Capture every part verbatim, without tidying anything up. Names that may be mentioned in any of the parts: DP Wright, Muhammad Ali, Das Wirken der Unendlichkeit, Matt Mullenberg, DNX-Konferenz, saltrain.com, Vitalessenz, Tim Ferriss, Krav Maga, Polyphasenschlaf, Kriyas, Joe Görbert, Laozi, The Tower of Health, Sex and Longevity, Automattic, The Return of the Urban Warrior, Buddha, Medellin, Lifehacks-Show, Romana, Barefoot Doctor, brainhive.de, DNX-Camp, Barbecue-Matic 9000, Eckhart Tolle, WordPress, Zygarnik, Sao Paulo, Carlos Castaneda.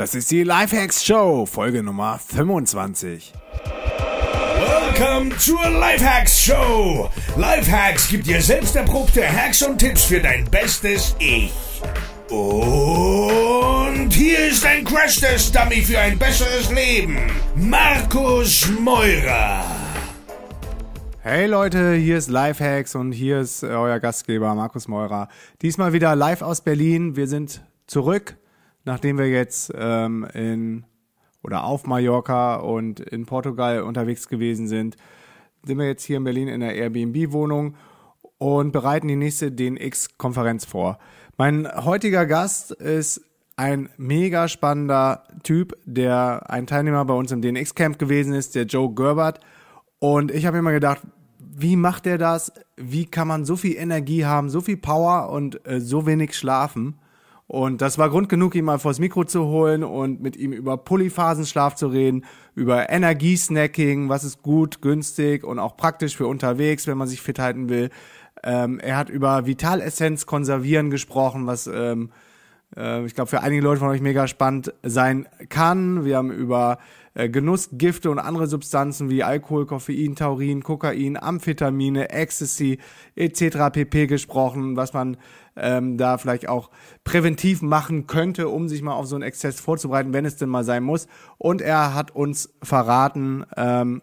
Das ist die Lifehacks-Show, Folge Nummer fünfundzwanzig. Welcome zur Lifehacks-Show. Lifehacks gibt dir selbst erprobte Hacks und Tipps für dein bestes Ich. Und hier ist ein Crash-Test-Dummy für ein besseres Leben. Markus Meurer. Hey Leute, hier ist Lifehacks und hier ist euer Gastgeber Markus Meurer. Diesmal wieder live aus Berlin. Wir sind zurück. Nachdem wir jetzt ähm, in oder auf Mallorca und in Portugal unterwegs gewesen sind, sind wir jetzt hier in Berlin in der Airbnb-Wohnung und bereiten die nächste D N X-Konferenz vor. Mein heutiger Gast ist ein mega spannender Typ, der ein Teilnehmer bei uns im D N X-Camp gewesen ist, der Joe Görbert. Und ich habe mir mal gedacht, wie macht er das? Wie kann man so viel Energie haben, so viel Power und äh, so wenig schlafen? Und das war Grund genug, ihn mal vors Mikro zu holen und mit ihm über Polyphasenschlaf zu reden, über Energiesnacking, was ist gut, günstig und auch praktisch für unterwegs, wenn man sich fit halten will. Ähm, er hat über Vitalessenz konservieren gesprochen, was ähm, äh, ich glaube für einige Leute von euch mega spannend sein kann. Wir haben über äh, Genussgifte und andere Substanzen wie Alkohol, Koffein, Taurin, Kokain, Amphetamine, Ecstasy et cetera pp. Gesprochen, was man Ähm, da vielleicht auch präventiv machen könnte, um sich mal auf so einen Exzess vorzubereiten, wenn es denn mal sein muss. Und er hat uns verraten, ähm,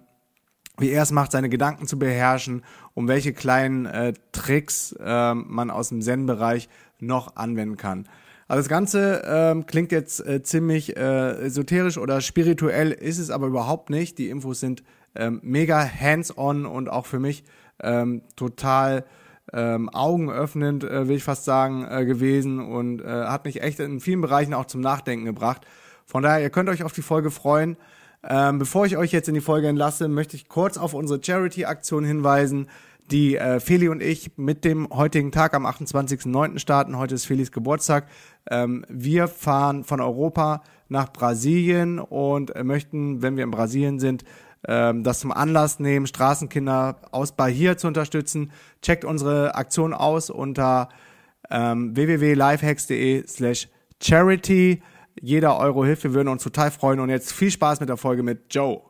wie er es macht, seine Gedanken zu beherrschen, um welche kleinen äh, Tricks äh, man aus dem Zen-Bereich noch anwenden kann. Also das Ganze ähm, klingt jetzt äh, ziemlich äh, esoterisch oder spirituell, ist es aber überhaupt nicht. Die Infos sind ähm, mega hands-on und auch für mich ähm, total Ähm, augenöffnend, äh, will ich fast sagen, äh, gewesen und äh, hat mich echt in vielen Bereichen auch zum Nachdenken gebracht. Von daher, ihr könnt euch auf die Folge freuen. Ähm, bevor ich euch jetzt in die Folge entlasse, möchte ich kurz auf unsere Charity-Aktion hinweisen, die äh, Feli und ich mit dem heutigen Tag am achtundzwanzigsten neunten starten. Heute ist Felis Geburtstag. Ähm, wir fahren von Europa nach Brasilien und möchten, wenn wir in Brasilien sind, das zum Anlass nehmen, Straßenkinder aus Bahia zu unterstützen. Checkt unsere Aktion aus unter ähm, w w w punkt lifehacks punkt de slash charity. Jeder Euro hilft, wir würden uns total freuen. Und jetzt viel Spaß mit der Folge mit Joe.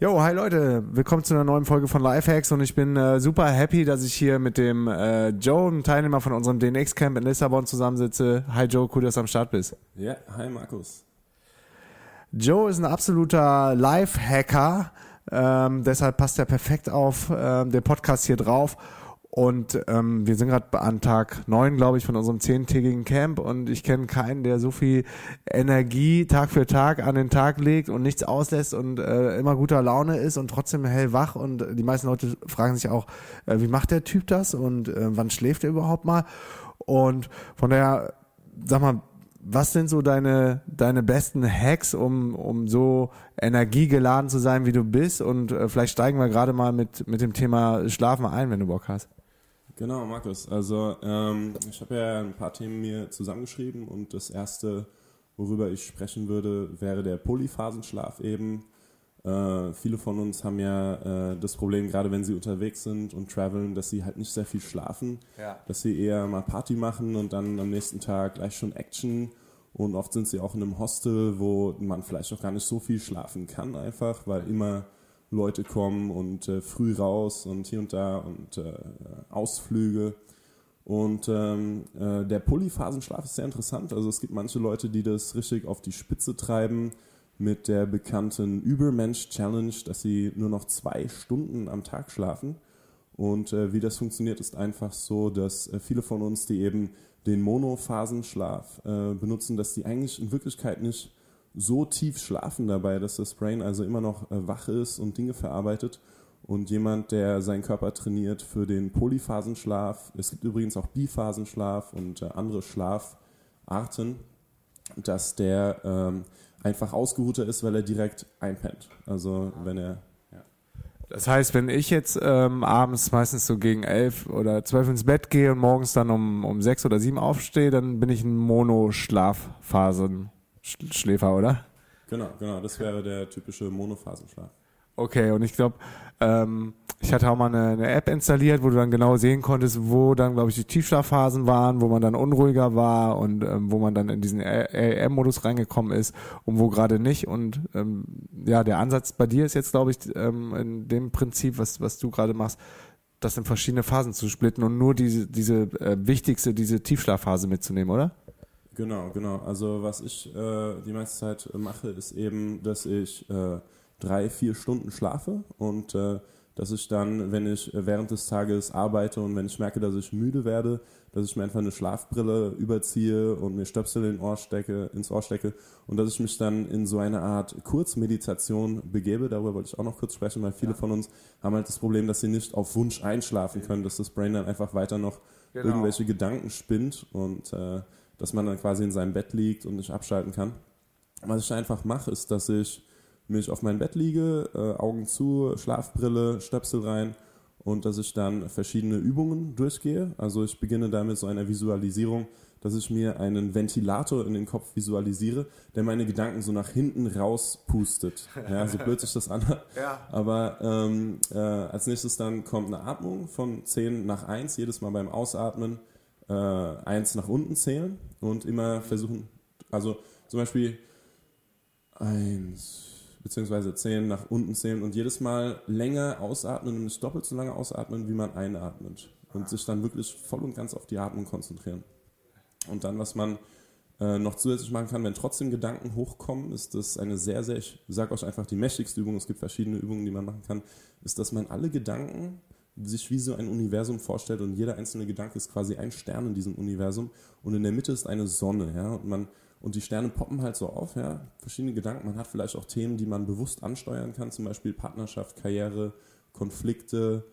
Jo, hi Leute, willkommen zu einer neuen Folge von Lifehacks und ich bin äh, super happy, dass ich hier mit dem äh, Joe, einem Teilnehmer von unserem D N X-Camp in Lissabon zusammensitze. Hi Joe, cool, dass du am Start bist. Ja, hi Markus. Joe ist ein absoluter Lifehacker, ähm, deshalb passt er perfekt auf ähm, den Podcast hier drauf und ähm, wir sind gerade an Tag neun, glaube ich, von unserem zehntägigen Camp und ich kenne keinen, der so viel Energie Tag für Tag an den Tag legt und nichts auslässt und äh, immer guter Laune ist und trotzdem hellwach. Und die meisten Leute fragen sich auch, äh, wie macht der Typ das und äh, wann schläft er überhaupt mal? Und von daher, sag mal, was sind so deine deine besten Hacks, um um so energiegeladen zu sein, wie du bist? Und äh, vielleicht steigen wir gerade mal mit mit dem Thema Schlafen ein, wenn du Bock hast. Genau, Markus. Also ähm, ich habe ja ein paar Themen mir zusammengeschrieben und das erste, worüber ich sprechen würde, wäre der Polyphasenschlaf eben. Äh, viele von uns haben ja äh, das Problem, gerade wenn sie unterwegs sind und traveln, dass sie halt nicht sehr viel schlafen, ja. Dass sie eher mal Party machen und dann am nächsten Tag gleich schon Action. Und oft sind sie auch in einem Hostel, wo man vielleicht auch gar nicht so viel schlafen kann einfach, weil immer Leute kommen und äh, früh raus und hier und da und äh, Ausflüge. Und ähm, äh, der Polyphasenschlaf ist sehr interessant. Also es gibt manche Leute, die das richtig auf die Spitze treiben mit der bekannten Übermensch-Challenge, dass sie nur noch zwei Stunden am Tag schlafen. Und äh, wie das funktioniert, ist einfach so, dass äh, viele von uns, die eben den Monophasenschlaf äh, benutzen, dass die eigentlich in Wirklichkeit nicht so tief schlafen dabei, dass das Brain also immer noch äh, wach ist und Dinge verarbeitet. Und jemand, der seinen Körper trainiert für den Polyphasenschlaf, es gibt übrigens auch Biphasenschlaf und äh, andere Schlafarten, dass der ähm, einfach ausgeruhter ist, weil er direkt einpennt. Also wenn er... Ja. Das heißt, wenn ich jetzt ähm, abends meistens so gegen elf oder zwölf ins Bett gehe und morgens dann um, um sechs oder sieben aufstehe, dann bin ich ein Monoschlafphasen. Schläfer, oder? Genau, genau. Das wäre der typische Monophasenschlaf. Okay, und ich glaube, ähm, Ich hatte auch mal eine, eine App installiert, wo du dann genau sehen konntest, wo dann, glaube ich, die Tiefschlafphasen waren, wo man dann unruhiger war und ähm, wo man dann in diesen A M-Modus reingekommen ist und wo gerade nicht. Und ähm, ja, der Ansatz bei dir ist jetzt, glaube ich, ähm, in dem Prinzip, was, was du gerade machst, das in verschiedene Phasen zu splitten und nur diese, diese äh, wichtigste, diese Tiefschlafphase mitzunehmen, oder? Genau, genau. Also was ich äh, die meiste Zeit mache, ist eben, dass ich äh, drei, vier Stunden schlafe und äh, dass ich dann, wenn ich während des Tages arbeite und wenn ich merke, dass ich müde werde, dass ich mir einfach eine Schlafbrille überziehe und mir Stöpsel in Ohr stecke, ins Ohr stecke und dass ich mich dann in so eine Art Kurzmeditation begebe. Darüber wollte ich auch noch kurz sprechen, weil viele ja. von uns haben halt das Problem, dass sie nicht auf Wunsch einschlafen können, dass das Brain dann einfach weiter noch genau. irgendwelche Gedanken spinnt und äh, dass man dann quasi in seinem Bett liegt und nicht abschalten kann. Was ich einfach mache, ist, dass ich mich auf mein Bett liege, äh, Augen zu, Schlafbrille, Stöpsel rein und dass ich dann verschiedene Übungen durchgehe. Also ich beginne damit so einer Visualisierung, dass ich mir einen Ventilator in den Kopf visualisiere, der meine Gedanken so nach hinten rauspustet. Ja, so blöd sich das an. Ja. Aber ähm, äh, als nächstes dann kommt eine Atmung von zehn nach eins, jedes Mal beim Ausatmen äh, eins nach unten zählen und immer versuchen, also zum Beispiel eins, beziehungsweise zählen, nach unten zählen und jedes Mal länger ausatmen und nicht doppelt so lange ausatmen, wie man einatmet. Und ah. sich dann wirklich voll und ganz auf die Atmung konzentrieren. Und dann, was man äh, noch zusätzlich machen kann, wenn trotzdem Gedanken hochkommen, ist das eine sehr, sehr, ich sage euch einfach, die mächtigste Übung, es gibt verschiedene Übungen, die man machen kann, ist, dass man alle Gedanken sich wie so ein Universum vorstellt und jeder einzelne Gedanke ist quasi ein Stern in diesem Universum und in der Mitte ist eine Sonne. Ja, und man Und die Sterne poppen halt so auf, ja, verschiedene Gedanken. Man hat vielleicht auch Themen, die man bewusst ansteuern kann, zum Beispiel Partnerschaft, Karriere, Konflikte,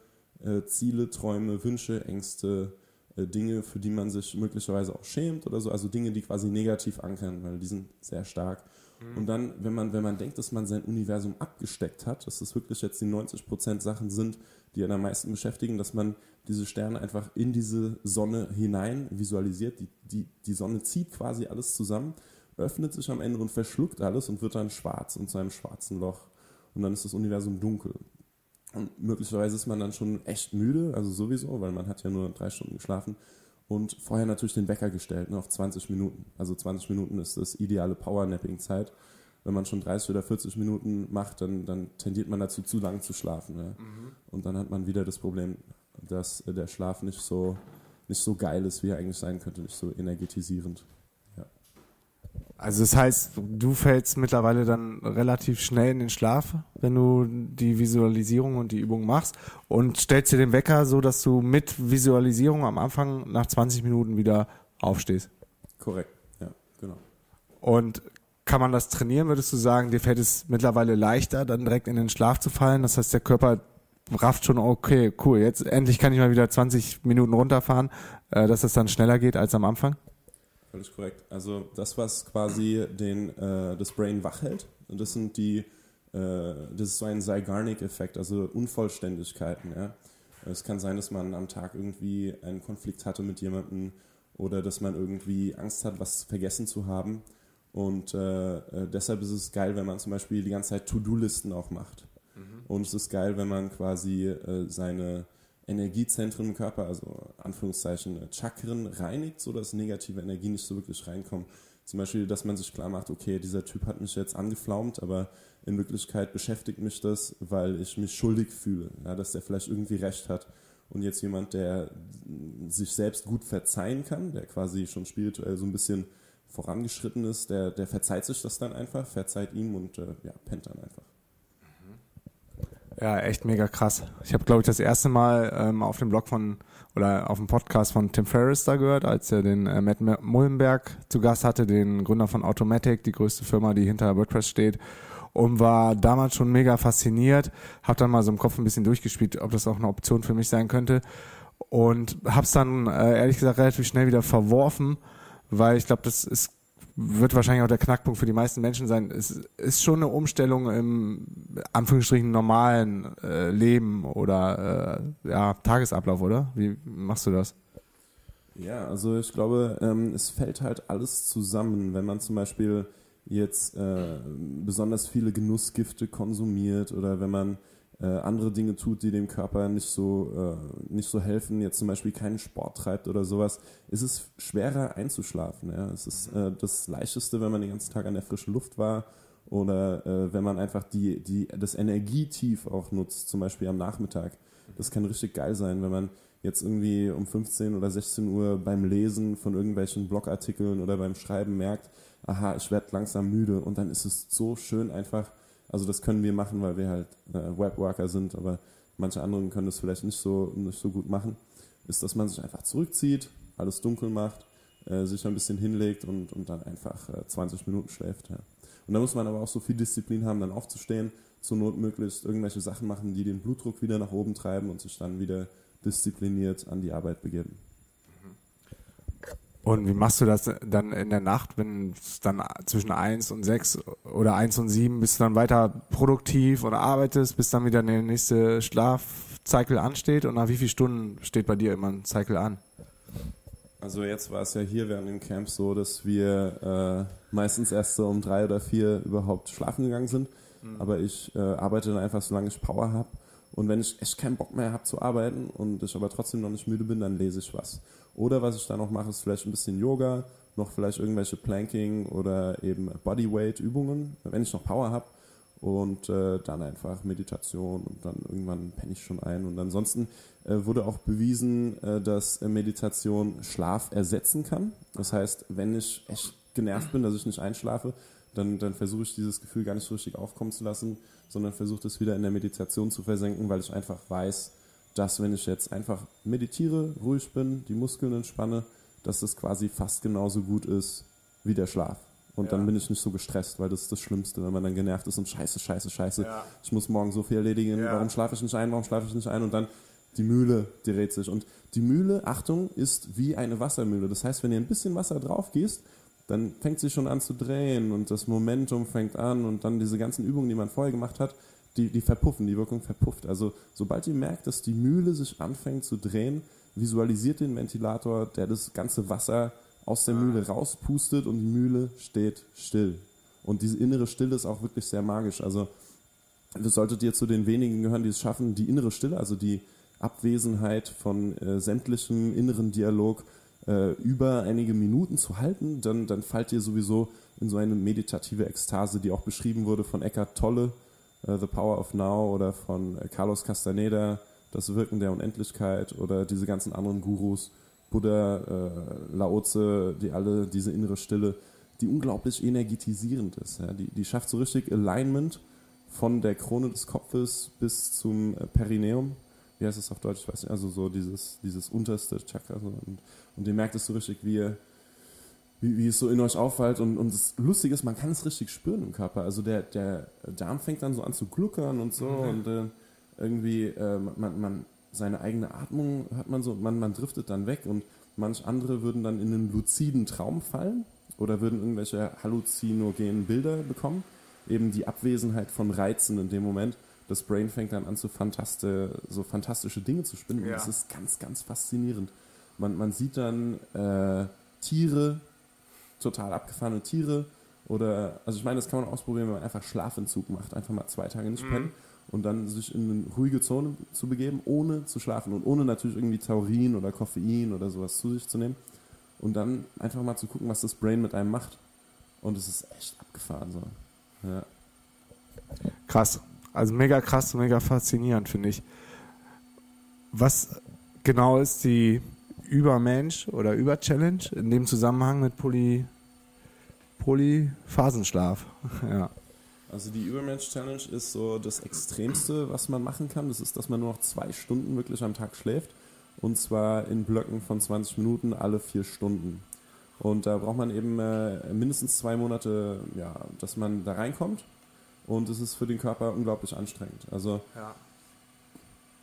äh, Ziele, Träume, Wünsche, Ängste, äh, Dinge, für die man sich möglicherweise auch schämt oder so. Also Dinge, die quasi negativ ankern, weil die sind sehr stark. Mhm. Und dann, wenn man, wenn man denkt, dass man sein Universum abgesteckt hat, dass das wirklich jetzt die neunzig Prozent Sachen sind, die einen am meisten beschäftigen, dass man diese Sterne einfach in diese Sonne hinein visualisiert. Die, die, die Sonne zieht quasi alles zusammen, öffnet sich am Ende und verschluckt alles und wird dann schwarz und zu einem schwarzen Loch. Und dann ist das Universum dunkel. Und möglicherweise ist man dann schon echt müde, also sowieso, weil man hat ja nur drei Stunden geschlafen und vorher natürlich den Wecker gestellt, ne, auf zwanzig Minuten. Also zwanzig Minuten ist das ideale Powernapping-Zeit. Wenn man schon dreißig oder vierzig Minuten macht, dann, dann tendiert man dazu, zu lang zu schlafen. Ne? Mhm. Und dann hat man wieder das Problem, dass der Schlaf nicht so, nicht so geil ist, wie er eigentlich sein könnte, nicht so energetisierend. Ja. Also das heißt, du fällst mittlerweile dann relativ schnell in den Schlaf, wenn du die Visualisierung und die Übung machst und stellst dir den Wecker so, dass du mit Visualisierung am Anfang nach zwanzig Minuten wieder aufstehst. Korrekt, ja, genau. Und kann man das trainieren, würdest du sagen? Dir fällt es mittlerweile leichter, dann direkt in den Schlaf zu fallen. Das heißt, der Körper rafft schon, okay, cool, jetzt endlich kann ich mal wieder zwanzig Minuten runterfahren, dass es dann schneller geht als am Anfang? Völlig korrekt. Also das, was quasi den, äh, das Brain wach hält, das sind die, äh, das ist so ein Zygarnik-Effekt, also Unvollständigkeiten. Ja? Es kann sein, dass man am Tag irgendwie einen Konflikt hatte mit jemandem oder dass man irgendwie Angst hat, was vergessen zu haben. Und äh, deshalb ist es geil, wenn man zum Beispiel die ganze Zeit To-Do-Listen auch macht. Mhm. Und es ist geil, wenn man quasi äh, seine Energiezentren im Körper, also Anführungszeichen Chakren, reinigt, sodass negative Energie nicht so wirklich reinkommt. Zum Beispiel, dass man sich klar macht, okay, dieser Typ hat mich jetzt angeflaumt, aber in Wirklichkeit beschäftigt mich das, weil ich mich schuldig fühle, ja, dass der vielleicht irgendwie recht hat. Und jetzt jemand, der sich selbst gut verzeihen kann, der quasi schon spirituell so ein bisschen vorangeschritten ist, der, der verzeiht sich das dann einfach, verzeiht ihm und äh, ja, pennt dann einfach. Ja, echt mega krass. Ich habe, glaube ich, das erste Mal ähm, auf dem Blog von, oder auf dem Podcast von Tim Ferriss da gehört, als er den äh, Matt Mullenberg zu Gast hatte, den Gründer von Automattic, die größte Firma, die hinter WordPress steht, und war damals schon mega fasziniert, habe dann mal so im Kopf ein bisschen durchgespielt, ob das auch eine Option für mich sein könnte und habe es dann äh, ehrlich gesagt relativ schnell wieder verworfen, weil ich glaube, das ist, wird wahrscheinlich auch der Knackpunkt für die meisten Menschen sein. Es ist schon eine Umstellung im Anführungsstrichen normalen äh, Leben oder äh, ja, Tagesablauf, oder? Wie machst du das? Ja, also ich glaube, ähm, es fällt halt alles zusammen. Wenn man zum Beispiel jetzt äh, besonders viele Genussgifte konsumiert oder wenn man äh, andere Dinge tut, die dem Körper nicht so, äh, nicht so helfen, jetzt zum Beispiel keinen Sport treibt oder sowas, ist es schwerer einzuschlafen. Ja? Es ist äh, das Leichteste, wenn man den ganzen Tag an der frischen Luft war oder äh, wenn man einfach die, die, das Energietief auch nutzt, zum Beispiel am Nachmittag. Das kann richtig geil sein, wenn man jetzt irgendwie um fünfzehn oder sechzehn Uhr beim Lesen von irgendwelchen Blogartikeln oder beim Schreiben merkt, aha, ich werde langsam müde, und dann ist es so schön einfach, also das können wir machen, weil wir halt äh, Webworker sind, aber manche anderen können das vielleicht nicht so, nicht so gut machen, ist, dass man sich einfach zurückzieht, alles dunkel macht, äh, sich ein bisschen hinlegt und, und dann einfach äh, zwanzig Minuten schläft. Ja. Und da muss man aber auch so viel Disziplin haben, dann aufzustehen, zur Not möglichst irgendwelche Sachen machen, die den Blutdruck wieder nach oben treiben und sich dann wieder diszipliniert an die Arbeit begeben. Und wie machst du das dann in der Nacht, wenn es dann zwischen eins und sechs oder eins und sieben, bist du dann weiter produktiv oder arbeitest, bis dann wieder der nächste Schlafzyklus ansteht, und nach wie vielen Stunden steht bei dir immer ein Cycle an? Also jetzt war es ja hier während dem Camp so, dass wir äh, meistens erst so um drei oder vier überhaupt schlafen gegangen sind, mhm. aber ich äh, arbeite dann einfach, solange ich Power habe. Und wenn ich echt keinen Bock mehr habe zu arbeiten und ich aber trotzdem noch nicht müde bin, dann lese ich was. Oder was ich dann noch mache, ist vielleicht ein bisschen Yoga, noch vielleicht irgendwelche Planking oder eben Bodyweight-Übungen, wenn ich noch Power habe. Und äh, dann einfach Meditation, und dann irgendwann penne ich schon ein. Und ansonsten äh, wurde auch bewiesen, äh, dass Meditation Schlaf ersetzen kann. Das heißt, wenn ich echt genervt bin, dass ich nicht einschlafe, Dann, dann versuche ich dieses Gefühl gar nicht so richtig aufkommen zu lassen, sondern versuche das wieder in der Meditation zu versenken, weil ich einfach weiß, dass wenn ich jetzt einfach meditiere, ruhig bin, die Muskeln entspanne, dass das quasi fast genauso gut ist wie der Schlaf. Und ja. dann bin ich nicht so gestresst, weil das ist das Schlimmste, wenn man dann genervt ist und scheiße, scheiße, scheiße, ja. ich muss morgen so viel erledigen, ja. warum schlafe ich nicht ein, warum schlafe ich nicht ein? Und dann die Mühle, die dreht sich. Und die Mühle, Achtung, ist wie eine Wassermühle. Das heißt, wenn ihr ein bisschen Wasser drauf gießt, dann fängt sie schon an zu drehen und das Momentum fängt an, und dann diese ganzen Übungen, die man vorher gemacht hat, die, die verpuffen, die Wirkung verpufft. Also sobald ihr merkt, dass die Mühle sich anfängt zu drehen, visualisiert den Ventilator, der das ganze Wasser aus der Mühle rauspustet, und die Mühle steht still. Und diese innere Stille ist auch wirklich sehr magisch. Also solltet ihr zu den wenigen gehören, die es schaffen, die innere Stille, also die Abwesenheit von äh, sämtlichem inneren Dialog, über einige Minuten zu halten, dann, dann fallt ihr sowieso in so eine meditative Ekstase, die auch beschrieben wurde von Eckhart Tolle, uh, The Power of Now, oder von Carlos Castaneda, Das Wirken der Unendlichkeit, oder diese ganzen anderen Gurus, Buddha, uh, Laozi, die alle diese innere Stille, die unglaublich energetisierend ist. Ja? Die, die schafft so richtig Alignment von der Krone des Kopfes bis zum Perineum. Wie heißt es auf Deutsch? Ich weiß nicht. Also so dieses, dieses unterste Chakra. So. Und, und ihr merkt es so richtig, wie, ihr, wie, wie es so in euch auffällt. Und, und das Lustige ist, man kann es richtig spüren im Körper. Also der, der Darm fängt dann so an zu gluckern und so. Mhm. Und äh, irgendwie äh, man, man, seine eigene Atmung hört man so. Man, man driftet dann weg. Und manch andere würden dann in einen luziden Traum fallen oder würden irgendwelche halluzinogenen Bilder bekommen. Eben die Abwesenheit von Reizen in dem Moment. Das Brain fängt dann an, so fantastische Dinge zu spinnen. Und ja. das ist ganz, ganz faszinierend. Man, man sieht dann äh, Tiere, total abgefahrene Tiere. Oder, also ich meine, das kann man ausprobieren, wenn man einfach Schlafentzug macht. Einfach mal zwei Tage nicht pennen mhm. und dann sich in eine ruhige Zone zu begeben, ohne zu schlafen. Und ohne natürlich irgendwie Taurin oder Koffein oder sowas zu sich zu nehmen. Und dann einfach mal zu gucken, was das Brain mit einem macht. Und es ist echt abgefahren. So. Ja. Krass. Also mega krass, mega faszinierend, finde ich. Was genau ist die Übermensch oder Überchallenge in dem Zusammenhang mit Poly, Polyphasenschlaf? Ja. Also die Übermensch-Challenge ist so das Extremste, was man machen kann. Das ist, dass man nur noch zwei Stunden wirklich am Tag schläft. Und zwar in Blöcken von zwanzig Minuten alle vier Stunden. Und da braucht man eben äh, mindestens zwei Monate, ja, dass man da reinkommt. Und es ist für den Körper unglaublich anstrengend. Also ja.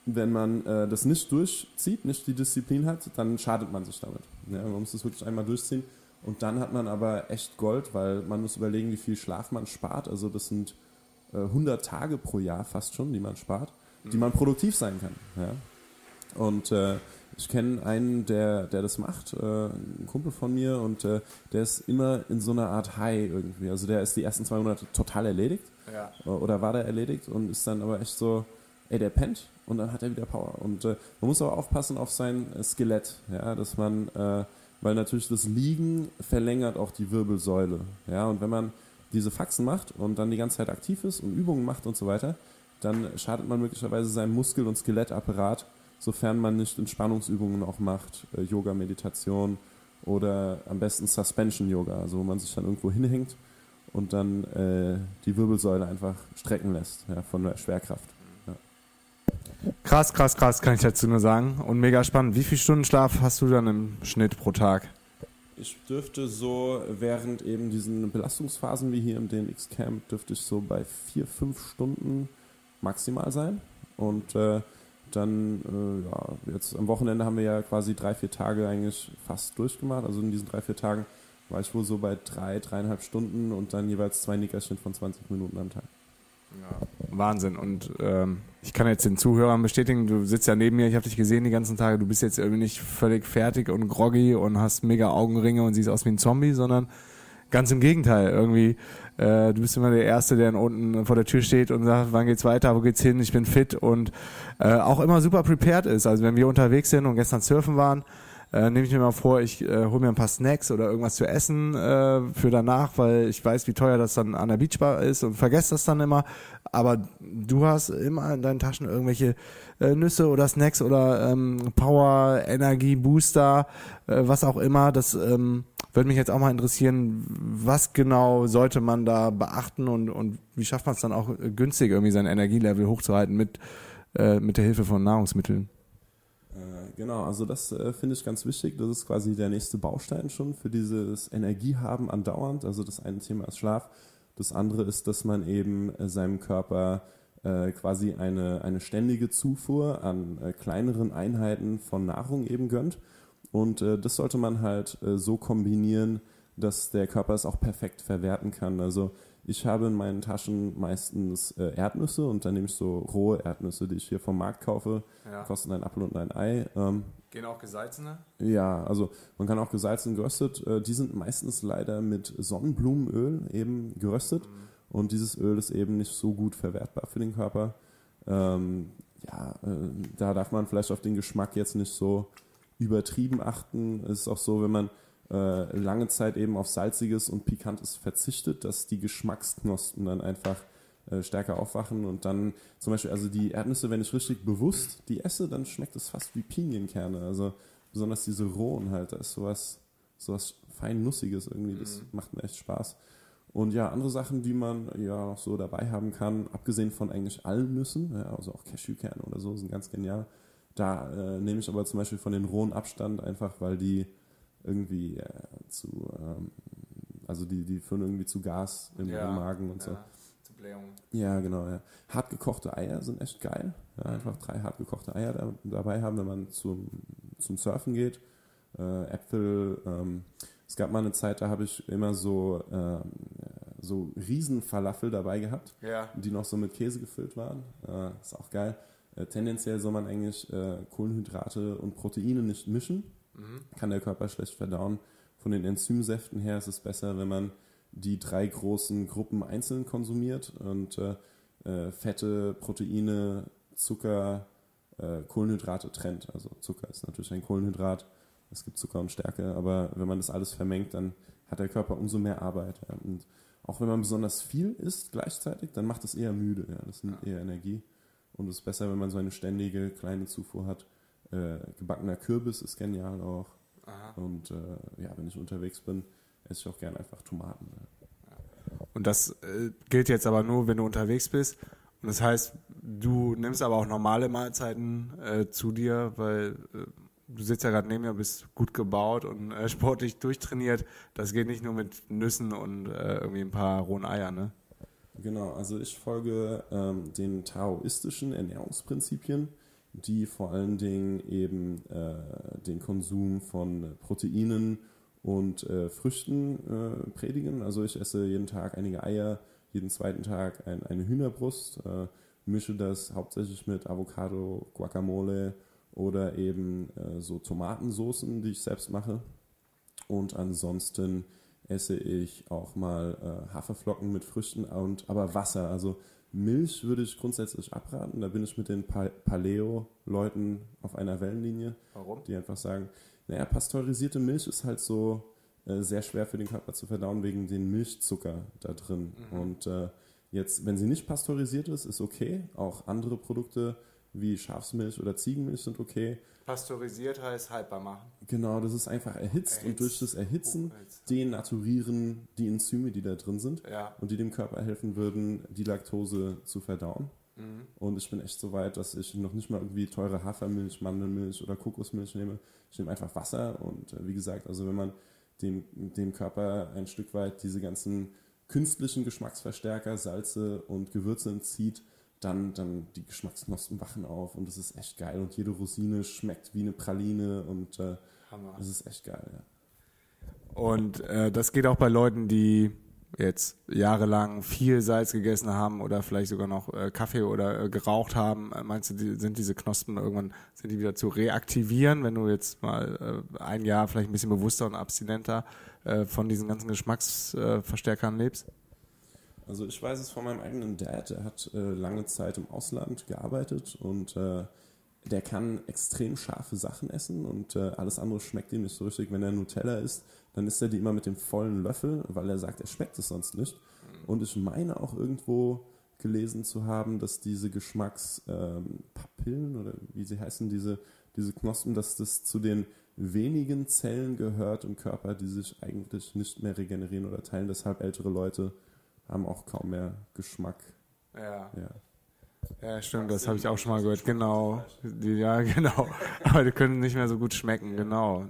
wenn man äh, das nicht durchzieht, nicht die Disziplin hat, dann schadet man sich damit. Ja, man muss das wirklich einmal durchziehen. Und dann hat man aber echt Gold, weil man muss überlegen, wie viel Schlaf man spart. Also das sind äh, hundert Tage pro Jahr fast schon, die man spart, mhm. die man produktiv sein kann. Ja? Und äh, ich kenne einen, der, der das macht, äh, ein Kumpel von mir, und äh, der ist immer in so einer Art High irgendwie. Also der ist die ersten zwei Monate total erledigt. Ja. Oder war der erledigt und ist dann aber echt so ey, der pennt und dann hat er wieder Power. Und äh, man muss aber aufpassen auf sein äh, Skelett, ja, dass man, äh, weil natürlich das Liegen verlängert auch die Wirbelsäule, ja, und wenn man diese Faxen macht und dann die ganze Zeit aktiv ist und Übungen macht und so weiter, dann schadet man möglicherweise seinem Muskel- und Skelettapparat, sofern man nicht Entspannungsübungen auch macht, äh, Yoga, Meditation oder am besten Suspension-Yoga, also wo man sich dann irgendwo hinhängt und dann äh, die Wirbelsäule einfach strecken lässt, ja, von der Schwerkraft. Ja. Krass, krass, krass, kann ich dazu nur sagen. Und mega spannend. Wie viele Stunden Schlaf hast du dann im Schnitt pro Tag? Ich dürfte so während eben diesen Belastungsphasen wie hier im D N X-Camp dürfte ich so bei vier, fünf Stunden maximal sein. Und äh, dann, äh, ja, jetzt am Wochenende haben wir ja quasi drei, vier Tage eigentlich fast durchgemacht. Also in diesen drei, vier Tagen war ich wohl so bei drei, dreieinhalb Stunden und dann jeweils zwei Nickerchen von zwanzig Minuten am Tag. Ja, Wahnsinn. Und ähm, ich kann jetzt den Zuhörern bestätigen, du sitzt ja neben mir, ich habe dich gesehen die ganzen Tage, du bist jetzt irgendwie nicht völlig fertig und groggy und hast mega Augenringe und siehst aus wie ein Zombie, sondern ganz im Gegenteil, irgendwie, äh, du bist immer der Erste, der unten vor der Tür steht und sagt, wann geht's weiter, wo geht's hin, ich bin fit und äh, auch immer super prepared ist. Also wenn wir unterwegs sind und gestern surfen waren, äh, nehme ich mir mal vor, ich äh, hole mir ein paar Snacks oder irgendwas zu essen äh, für danach, weil ich weiß, wie teuer das dann an der Beachbar ist und vergesse das dann immer. Aber du hast immer in deinen Taschen irgendwelche äh, Nüsse oder Snacks oder ähm, Power, Energie, Booster, äh, was auch immer, das... Ähm, Würde mich jetzt auch mal interessieren, was genau sollte man da beachten und, und wie schafft man es dann auch günstig, irgendwie sein Energielevel hochzuhalten mit, äh, mit der Hilfe von Nahrungsmitteln? Äh, genau, also das äh, finde ich ganz wichtig. Das ist quasi der nächste Baustein schon für dieses Energiehaben andauernd. Also das eine Thema ist Schlaf, das andere ist, dass man eben äh, seinem Körper äh, quasi eine, eine ständige Zufuhr an äh, kleineren Einheiten von Nahrung eben gönnt. Und äh, das sollte man halt äh, so kombinieren, dass der Körper es auch perfekt verwerten kann. Also ich habe in meinen Taschen meistens äh, Erdnüsse und dann nehme ich so rohe Erdnüsse, die ich hier vom Markt kaufe. Ja. Kosten ein Apfel und ein Ei. Ähm, Gehen auch gesalzene? Ja, also man kann auch gesalzen geröstet. Äh, die sind meistens leider mit Sonnenblumenöl eben geröstet. Mhm. Und dieses Öl ist eben nicht so gut verwertbar für den Körper. Ähm, ja, äh, da darf man vielleicht auf den Geschmack jetzt nicht so übertrieben achten. Es ist auch so, wenn man äh, lange Zeit eben auf Salziges und Pikantes verzichtet, dass die Geschmacksknospen dann einfach äh, stärker aufwachen und dann zum Beispiel, also die Erdnüsse, wenn ich richtig bewusst die esse, dann schmeckt es fast wie Pinienkerne, also besonders diese rohen halt, da ist sowas, sowas fein Nussiges irgendwie, das mhm. macht mir echt Spaß. Und ja, andere Sachen, die man ja noch so dabei haben kann, abgesehen von eigentlich allen Nüssen, ja, also auch Cashewkerne oder so, sind ganz genial. Da äh, nehme ich aber zum Beispiel von den rohen Abstand, einfach weil die irgendwie äh, zu, ähm, also die, die führen irgendwie zu Gas im, ja, im Magen und ja, so. Zu Blähung. Ja, genau. Ja. Hartgekochte Eier sind echt geil. Ja, mhm. Einfach drei hartgekochte Eier da, dabei haben, wenn man zum, zum Surfen geht. Äh, Äpfel, ähm, es gab mal eine Zeit, da habe ich immer so, ähm, so Riesenfalafel dabei gehabt, ja, die noch so mit Käse gefüllt waren. Äh, ist auch geil. Tendenziell soll man eigentlich äh, Kohlenhydrate und Proteine nicht mischen. Mhm. Kann der Körper schlecht verdauen. Von den Enzymsäften her ist es besser, wenn man die drei großen Gruppen einzeln konsumiert und äh, äh, Fette, Proteine, Zucker, äh, Kohlenhydrate trennt. Also Zucker ist natürlich ein Kohlenhydrat, es gibt Zucker und Stärke, aber wenn man das alles vermengt, dann hat der Körper umso mehr Arbeit. Ja. Und auch wenn man besonders viel isst gleichzeitig, dann macht es eher müde. Ja. Das nimmt ja eher Energie. Und es ist besser, wenn man so eine ständige, kleine Zufuhr hat. Äh, gebackener Kürbis ist genial auch. Aha. Und äh, ja, wenn ich unterwegs bin, esse ich auch gerne einfach Tomaten. Ja. Und das äh, gilt jetzt aber nur, wenn du unterwegs bist. Und das heißt, du nimmst aber auch normale Mahlzeiten äh, zu dir, weil äh, du sitzt ja gerade neben mir, bist gut gebaut und äh, sportlich durchtrainiert. Das geht nicht nur mit Nüssen und äh, irgendwie ein paar rohen Eiern, ne? Genau, also ich folge ähm, den taoistischen Ernährungsprinzipien, die vor allen Dingen eben äh, den Konsum von Proteinen und äh, Früchten äh, predigen. Also ich esse jeden Tag einige Eier, jeden zweiten Tag ein, eine Hühnerbrust, äh, mische das hauptsächlich mit Avocado, Guacamole oder eben äh, so Tomatensoßen, die ich selbst mache. Und ansonsten esse ich auch mal äh, Haferflocken mit Früchten und aber Wasser. Also Milch würde ich grundsätzlich abraten. Da bin ich mit den Pal- Paleo-Leuten auf einer Wellenlinie. Warum? Die einfach sagen, naja, pasteurisierte Milch ist halt so äh, sehr schwer für den Körper zu verdauen wegen den Milchzucker da drin. Mhm. Und äh, jetzt, wenn sie nicht pasteurisiert ist, ist okay. Auch andere Produkte wie Schafsmilch oder Ziegenmilch sind okay. Pasteurisiert heißt haltbar machen. Genau, das ist einfach erhitzt, erhitzt. Und durch das Erhitzen oh, denaturieren die Enzyme, die da drin sind, ja, und die dem Körper helfen würden, die Laktose zu verdauen. Mhm. Und ich bin echt so weit, dass ich noch nicht mal irgendwie teure Hafermilch, Mandelmilch oder Kokosmilch nehme. Ich nehme einfach Wasser und wie gesagt, also wenn man dem, dem Körper ein Stück weit diese ganzen künstlichen Geschmacksverstärker, Salze und Gewürze entzieht, Dann, dann die Geschmacksknospen wachen auf und das ist echt geil. Und jede Rosine schmeckt wie eine Praline und äh, Hammer. Das ist echt geil. Ja. Und äh, das geht auch bei Leuten, die jetzt jahrelang viel Salz gegessen haben oder vielleicht sogar noch äh, Kaffee oder äh, geraucht haben. Äh, meinst du, die, sind diese Knospen irgendwann, sind die wieder zu reaktivieren, wenn du jetzt mal äh, ein Jahr vielleicht ein bisschen bewusster und abstinenter äh, von diesen ganzen Geschmacksverstärkern äh, lebst? Also ich weiß es von meinem eigenen Dad, er hat äh, lange Zeit im Ausland gearbeitet und äh, der kann extrem scharfe Sachen essen und äh, alles andere schmeckt ihm nicht so richtig. Wenn er Nutella isst, dann isst er die immer mit dem vollen Löffel, weil er sagt, er schmeckt es sonst nicht. Und ich meine auch irgendwo gelesen zu haben, dass diese Geschmackspapillen ähm, oder wie sie heißen, diese, diese Knospen, dass das zu den wenigen Zellen gehört im Körper, die sich eigentlich nicht mehr regenerieren oder teilen, deshalb ältere Leute haben auch kaum mehr Geschmack. Ja. Ja, ja stimmt, das habe ich auch schon mal gehört. Genau. Ja, genau. Aber die können nicht mehr so gut schmecken. Genau.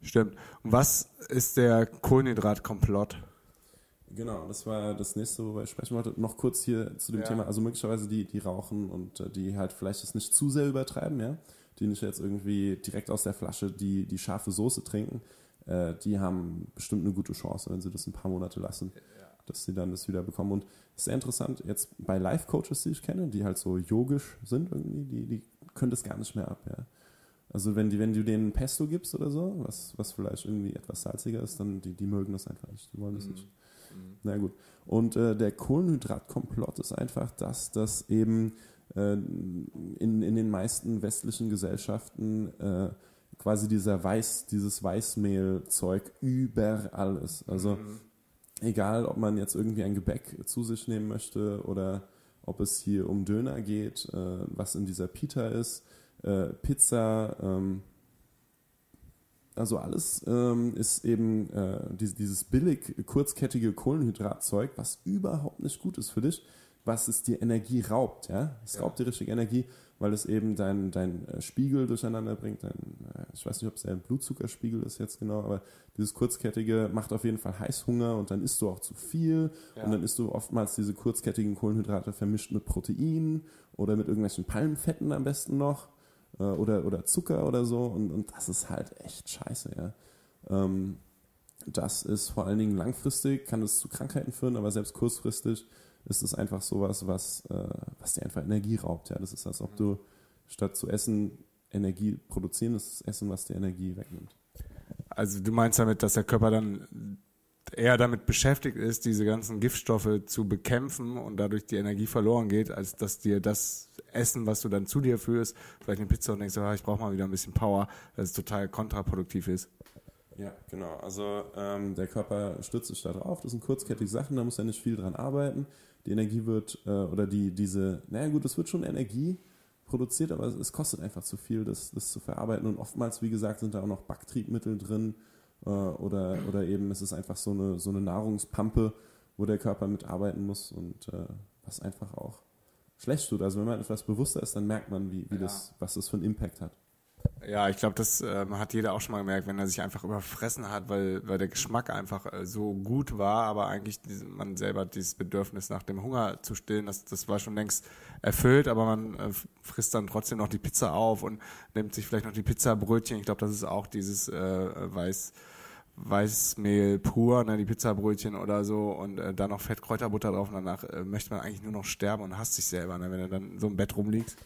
Stimmt. Und was ist der Kohlenhydratkomplott? Genau, das war das nächste, worüber ich sprechen wollte. Noch kurz hier zu dem ja. Thema. Also möglicherweise die, die rauchen und die halt vielleicht das nicht zu sehr übertreiben, ja? Die nicht jetzt irgendwie direkt aus der Flasche die, die scharfe Soße trinken. Die haben bestimmt eine gute Chance, wenn sie das ein paar Monate lassen, ja, dass sie dann das wieder bekommen. Und es ist sehr interessant, jetzt bei Life-Coaches, die ich kenne, die halt so yogisch sind irgendwie, die, die können das gar nicht mehr ab. Ja. Also wenn, die, wenn du denen Pesto gibst oder so, was, was vielleicht irgendwie etwas salziger ist, dann die, die mögen das einfach nicht, die wollen das mhm. nicht. Mhm. Na gut. Und äh, der Kohlenhydratkomplott ist einfach das, dass eben äh, in, in den meisten westlichen Gesellschaften äh, quasi dieser Weiß, dieses Weißmehlzeug überall ist. Also mhm. egal, ob man jetzt irgendwie ein Gebäck zu sich nehmen möchte oder ob es hier um Döner geht, äh, was in dieser Pita ist, äh, Pizza, ähm, also alles ähm, ist eben äh, die, dieses billig kurzkettige Kohlenhydratzeug, was überhaupt nicht gut ist für dich, was es dir Energie raubt. Ja? Es ja. raubt dir richtig Energie, weil es eben deinen dein Spiegel durcheinander bringt. Dein, ich weiß nicht, ob es ein Blutzuckerspiegel ist jetzt genau, aber dieses Kurzkettige macht auf jeden Fall Heißhunger und dann isst du auch zu viel. Ja. Und dann isst du oftmals diese kurzkettigen Kohlenhydrate vermischt mit Proteinen oder mit irgendwelchen Palmfetten am besten noch oder, oder Zucker oder so. Und, und das ist halt echt scheiße. Ja. Das ist vor allen Dingen langfristig, kann es zu Krankheiten führen, aber selbst kurzfristig ist es einfach sowas, was, äh, was dir einfach Energie raubt. Ja? Das ist, als ob du statt zu essen Energie produzieren, das ist Essen, was dir Energie wegnimmt. Also du meinst damit, dass der Körper dann eher damit beschäftigt ist, diese ganzen Giftstoffe zu bekämpfen und dadurch die Energie verloren geht, als dass dir das Essen, was du dann zu dir führst, vielleicht eine Pizza und denkst, oh, ich brauche mal wieder ein bisschen Power, dass es total kontraproduktiv ist. Ja, genau. Also ähm, der Körper stützt sich da drauf. Das sind kurzkettige Sachen, da muss er nicht viel dran arbeiten. Die Energie wird, äh, oder die diese, naja gut, es wird schon Energie produziert, aber es, es kostet einfach zu viel, das, das zu verarbeiten. Und oftmals, wie gesagt, sind da auch noch Backtriebmittel drin äh, oder, oder eben es ist einfach so eine, so eine Nahrungspampe, wo der Körper mitarbeiten muss und äh, was einfach auch schlecht tut. Also wenn man etwas bewusster ist, dann merkt man, wie, wie ja. das, was das für einen Impact hat. Ja, ich glaube, das äh, hat jeder auch schon mal gemerkt, wenn er sich einfach überfressen hat, weil, weil der Geschmack einfach äh, so gut war, aber eigentlich diese, man selber dieses Bedürfnis nach dem Hunger zu stillen, das, das war schon längst erfüllt, aber man äh, frisst dann trotzdem noch die Pizza auf und nimmt sich vielleicht noch die Pizzabrötchen. Ich glaube, das ist auch dieses äh, Weiß, Weißmehl pur, ne, die Pizzabrötchen oder so und äh, dann noch Fettkräuterbutter drauf und danach äh, möchte man eigentlich nur noch sterben und hasst sich selber, ne, wenn er dann so im Bett rumliegt.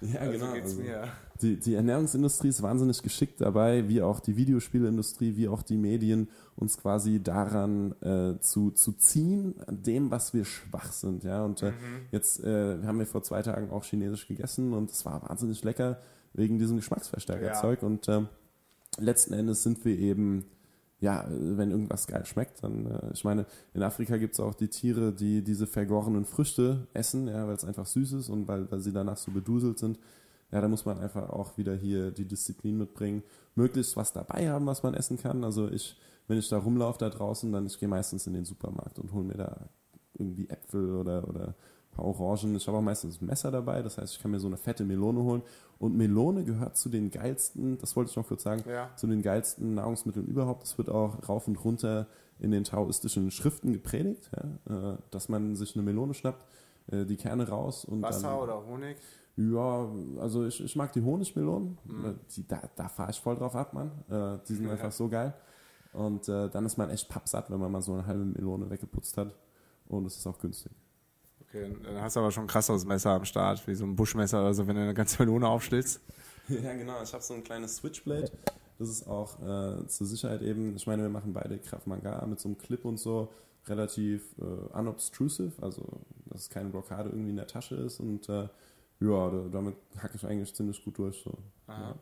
Ja, also genau. Geht's also mir. Die, die Ernährungsindustrie ist wahnsinnig geschickt dabei, wie auch die Videospielindustrie, wie auch die Medien, uns quasi daran äh, zu, zu ziehen, an dem, was wir schwach sind. Ja? Und äh, mhm. jetzt äh, haben wir vor zwei Tagen auch chinesisch gegessen und es war wahnsinnig lecker wegen diesem Geschmacksverstärkerzeug. Ja. Und äh, letzten Endes sind wir eben, ja, wenn irgendwas geil schmeckt, dann, äh, ich meine, in Afrika gibt es auch die Tiere, die diese vergorenen Früchte essen, ja, weil es einfach süß ist und weil, weil sie danach so beduselt sind. Ja, da muss man einfach auch wieder hier die Disziplin mitbringen, möglichst was dabei haben, was man essen kann. Also ich, wenn ich da rumlaufe da draußen, dann ich gehe meistens in den Supermarkt und hole mir da irgendwie Äpfel oder, oder ein paar Orangen. Ich habe auch meistens ein Messer dabei, das heißt, ich kann mir so eine fette Melone holen. Und Melone gehört zu den geilsten, das wollte ich noch kurz sagen, ja. zu den geilsten Nahrungsmitteln überhaupt. Das wird auch rauf und runter in den taoistischen Schriften gepredigt, ja, dass man sich eine Melone schnappt, die Kerne raus und Wasser dann, oder Honig? Ja, also ich, ich mag die Honigmelonen, mhm. die, da, da fahre ich voll drauf ab, Mann. Äh, die sind ja. einfach so geil. Und äh, dann ist man echt pappsatt, wenn man mal so eine halbe Melone weggeputzt hat. Und es ist auch günstig. Okay, dann hast du aber schon ein krasseres Messer am Start, wie so ein Buschmesser oder so, wenn du eine ganze Melone aufschlitzt. Ja, genau. Ich habe so ein kleines Switchblade. Das ist auch äh, zur Sicherheit eben, ich meine, wir machen beide Krav Maga mit so einem Clip und so, relativ äh, unobtrusive, also dass es keine Blockade irgendwie in der Tasche ist und äh, ja, damit hacke ich eigentlich ziemlich gut durch. So. Ja.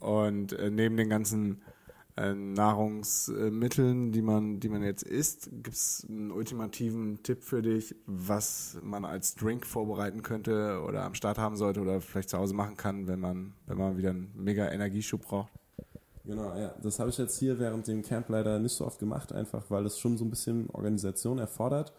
Und äh, neben den ganzen äh, Nahrungsmitteln, die man, die man jetzt isst, gibt es einen ultimativen Tipp für dich, was man als Drink vorbereiten könnte oder am Start haben sollte oder vielleicht zu Hause machen kann, wenn man, wenn man wieder einen mega Energieschub braucht? Genau, ja. Das habe ich jetzt hier während dem Camp leider nicht so oft gemacht, einfach weil es schon so ein bisschen Organisation erfordert.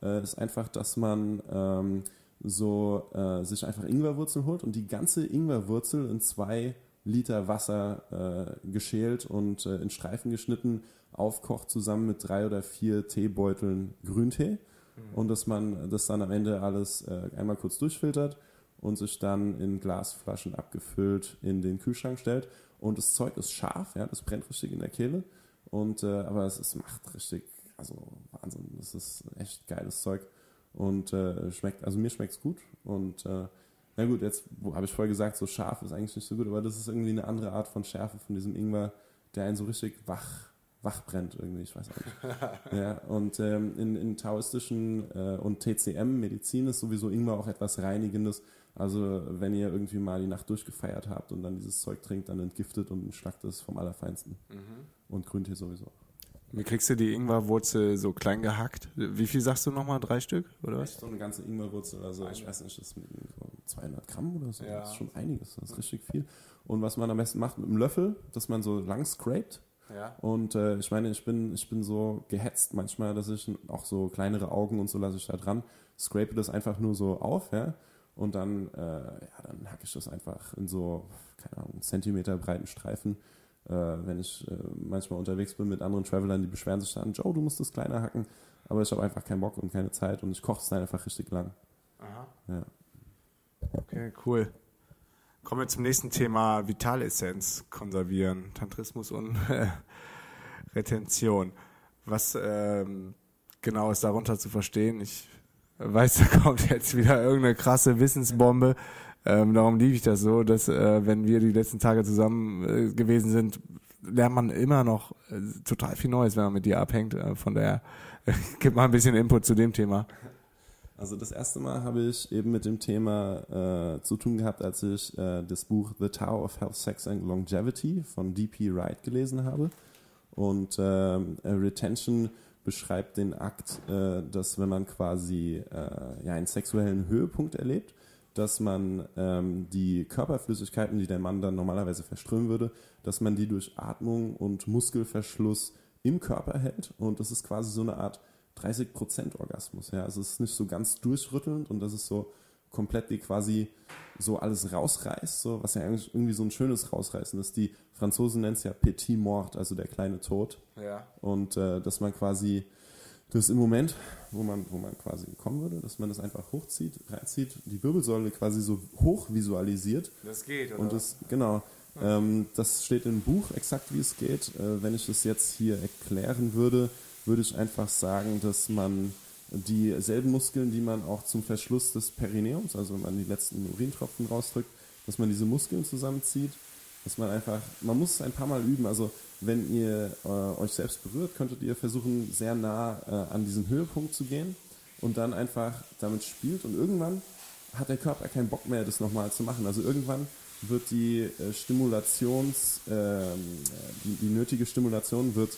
Äh, ist einfach, dass man ähm, so äh, sich einfach Ingwerwurzeln holt und die ganze Ingwerwurzel in zwei Liter Wasser äh, geschält und äh, in Streifen geschnitten aufkocht, zusammen mit drei oder vier Teebeuteln Grüntee. Mhm. Und dass man das dann am Ende alles äh, einmal kurz durchfiltert und sich dann in Glasflaschen abgefüllt in den Kühlschrank stellt. Und das Zeug ist scharf, ja, das brennt richtig in der Kehle. Und äh, aber es, es macht richtig, also Wahnsinn, das ist echt geiles Zeug. Und äh, schmeckt, also mir schmeckt es gut. Und äh, na gut, jetzt habe ich vorher gesagt, so scharf ist eigentlich nicht so gut, aber das ist irgendwie eine andere Art von Schärfe von diesem Ingwer, der einen so richtig wach, wach brennt irgendwie, ich weiß auch nicht. Ja, und ähm, in, in taoistischen äh, und T C M-Medizin ist sowieso Ingwer auch etwas Reinigendes. Also wenn ihr irgendwie mal die Nacht durchgefeiert habt und dann dieses Zeug trinkt, dann entgiftet und entschlackt es vom Allerfeinsten. Mhm. Und Grüntee sowieso. Wie kriegst du die Ingwerwurzel so klein gehackt? Wie viel sagst du nochmal? Drei Stück? Oder was? So eine ganze Ingwerwurzel, also ich weiß nicht, das ist so zweihundert Gramm oder so. Ja. Das ist schon einiges, das ist richtig viel. Und was man am besten macht mit einem Löffel, dass man so lang scrapt. Ja. Und äh, ich meine, ich bin, ich bin so gehetzt manchmal, dass ich auch so kleinere Augen und so lasse ich da dran. Scrape das einfach nur so auf, ja. Und dann, äh, ja, dann hacke ich das einfach in so, keine Ahnung, Zentimeter breiten Streifen. Äh, wenn ich äh, manchmal unterwegs bin mit anderen Travelern, die beschweren sich dann, Joe, du musst das kleiner hacken. Aber ich habe einfach keinen Bock und keine Zeit und ich koche es dann einfach richtig lang. Aha. Ja. Okay, cool. Kommen wir zum nächsten Thema, Vitalessenz, Konservieren, Tantrismus und äh, Retention. Was ähm, genau ist darunter zu verstehen? Ich weiß, da kommt jetzt wieder irgendeine krasse Wissensbombe. Ähm, darum liebe ich das so, dass äh, wenn wir die letzten Tage zusammen äh, gewesen sind, lernt man immer noch äh, total viel Neues, wenn man mit dir abhängt. Äh, von daher äh, gib mal ein bisschen Input zu dem Thema. Also das erste Mal habe ich eben mit dem Thema äh, zu tun gehabt, als ich äh, das Buch The Tower of Health, Sex and Longevity von D P Wright gelesen habe. Und äh, Retention beschreibt den Akt, äh, dass wenn man quasi äh, ja, einen sexuellen Höhepunkt erlebt, dass man ähm, die Körperflüssigkeiten, die der Mann dann normalerweise verströmen würde, dass man die durch Atmung und Muskelverschluss im Körper hält. Und das ist quasi so eine Art dreißig Prozent Orgasmus. Ja? Also es ist nicht so ganz durchrüttelnd und das ist so komplett, die quasi so alles rausreißt, so, was ja eigentlich irgendwie so ein schönes Rausreißen ist. Die Franzosen nennen es ja Petit Mort, also der kleine Tod. Ja. Und äh, dass man quasi das im Moment, wo man, wo man quasi kommen würde, dass man das einfach hochzieht, reinzieht, die Wirbelsäule quasi so hoch visualisiert. Das geht, oder? Und das, genau. Ähm, das steht im Buch exakt, wie es geht. Äh, wenn ich das jetzt hier erklären würde, würde ich einfach sagen, dass man dieselben Muskeln, die man auch zum Verschluss des Perineums, also wenn man die letzten Urintropfen rausdrückt, dass man diese Muskeln zusammenzieht, dass man einfach, man muss es ein paar Mal üben, also wenn ihr äh, euch selbst berührt, könntet ihr versuchen, sehr nah äh, an diesen Höhepunkt zu gehen und dann einfach damit spielt und irgendwann hat der Körper keinen Bock mehr, das nochmal zu machen, also irgendwann wird die äh, Stimulations, äh, die, die nötige Stimulation wird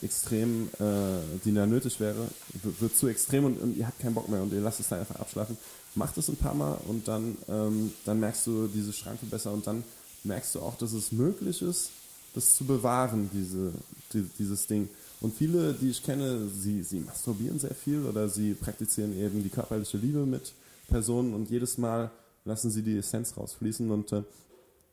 extrem, äh, die da nötig wäre, wird, wird zu extrem und, und ihr habt keinen Bock mehr und ihr lasst es da einfach abschlafen. Macht es ein paar Mal und dann, ähm, dann merkst du diese Schranke besser und dann merkst du auch, dass es möglich ist, das zu bewahren, diese, die, dieses Ding. Und viele, die ich kenne, sie, sie masturbieren sehr viel oder sie praktizieren eben die körperliche Liebe mit Personen und jedes Mal lassen sie die Essenz rausfließen und äh,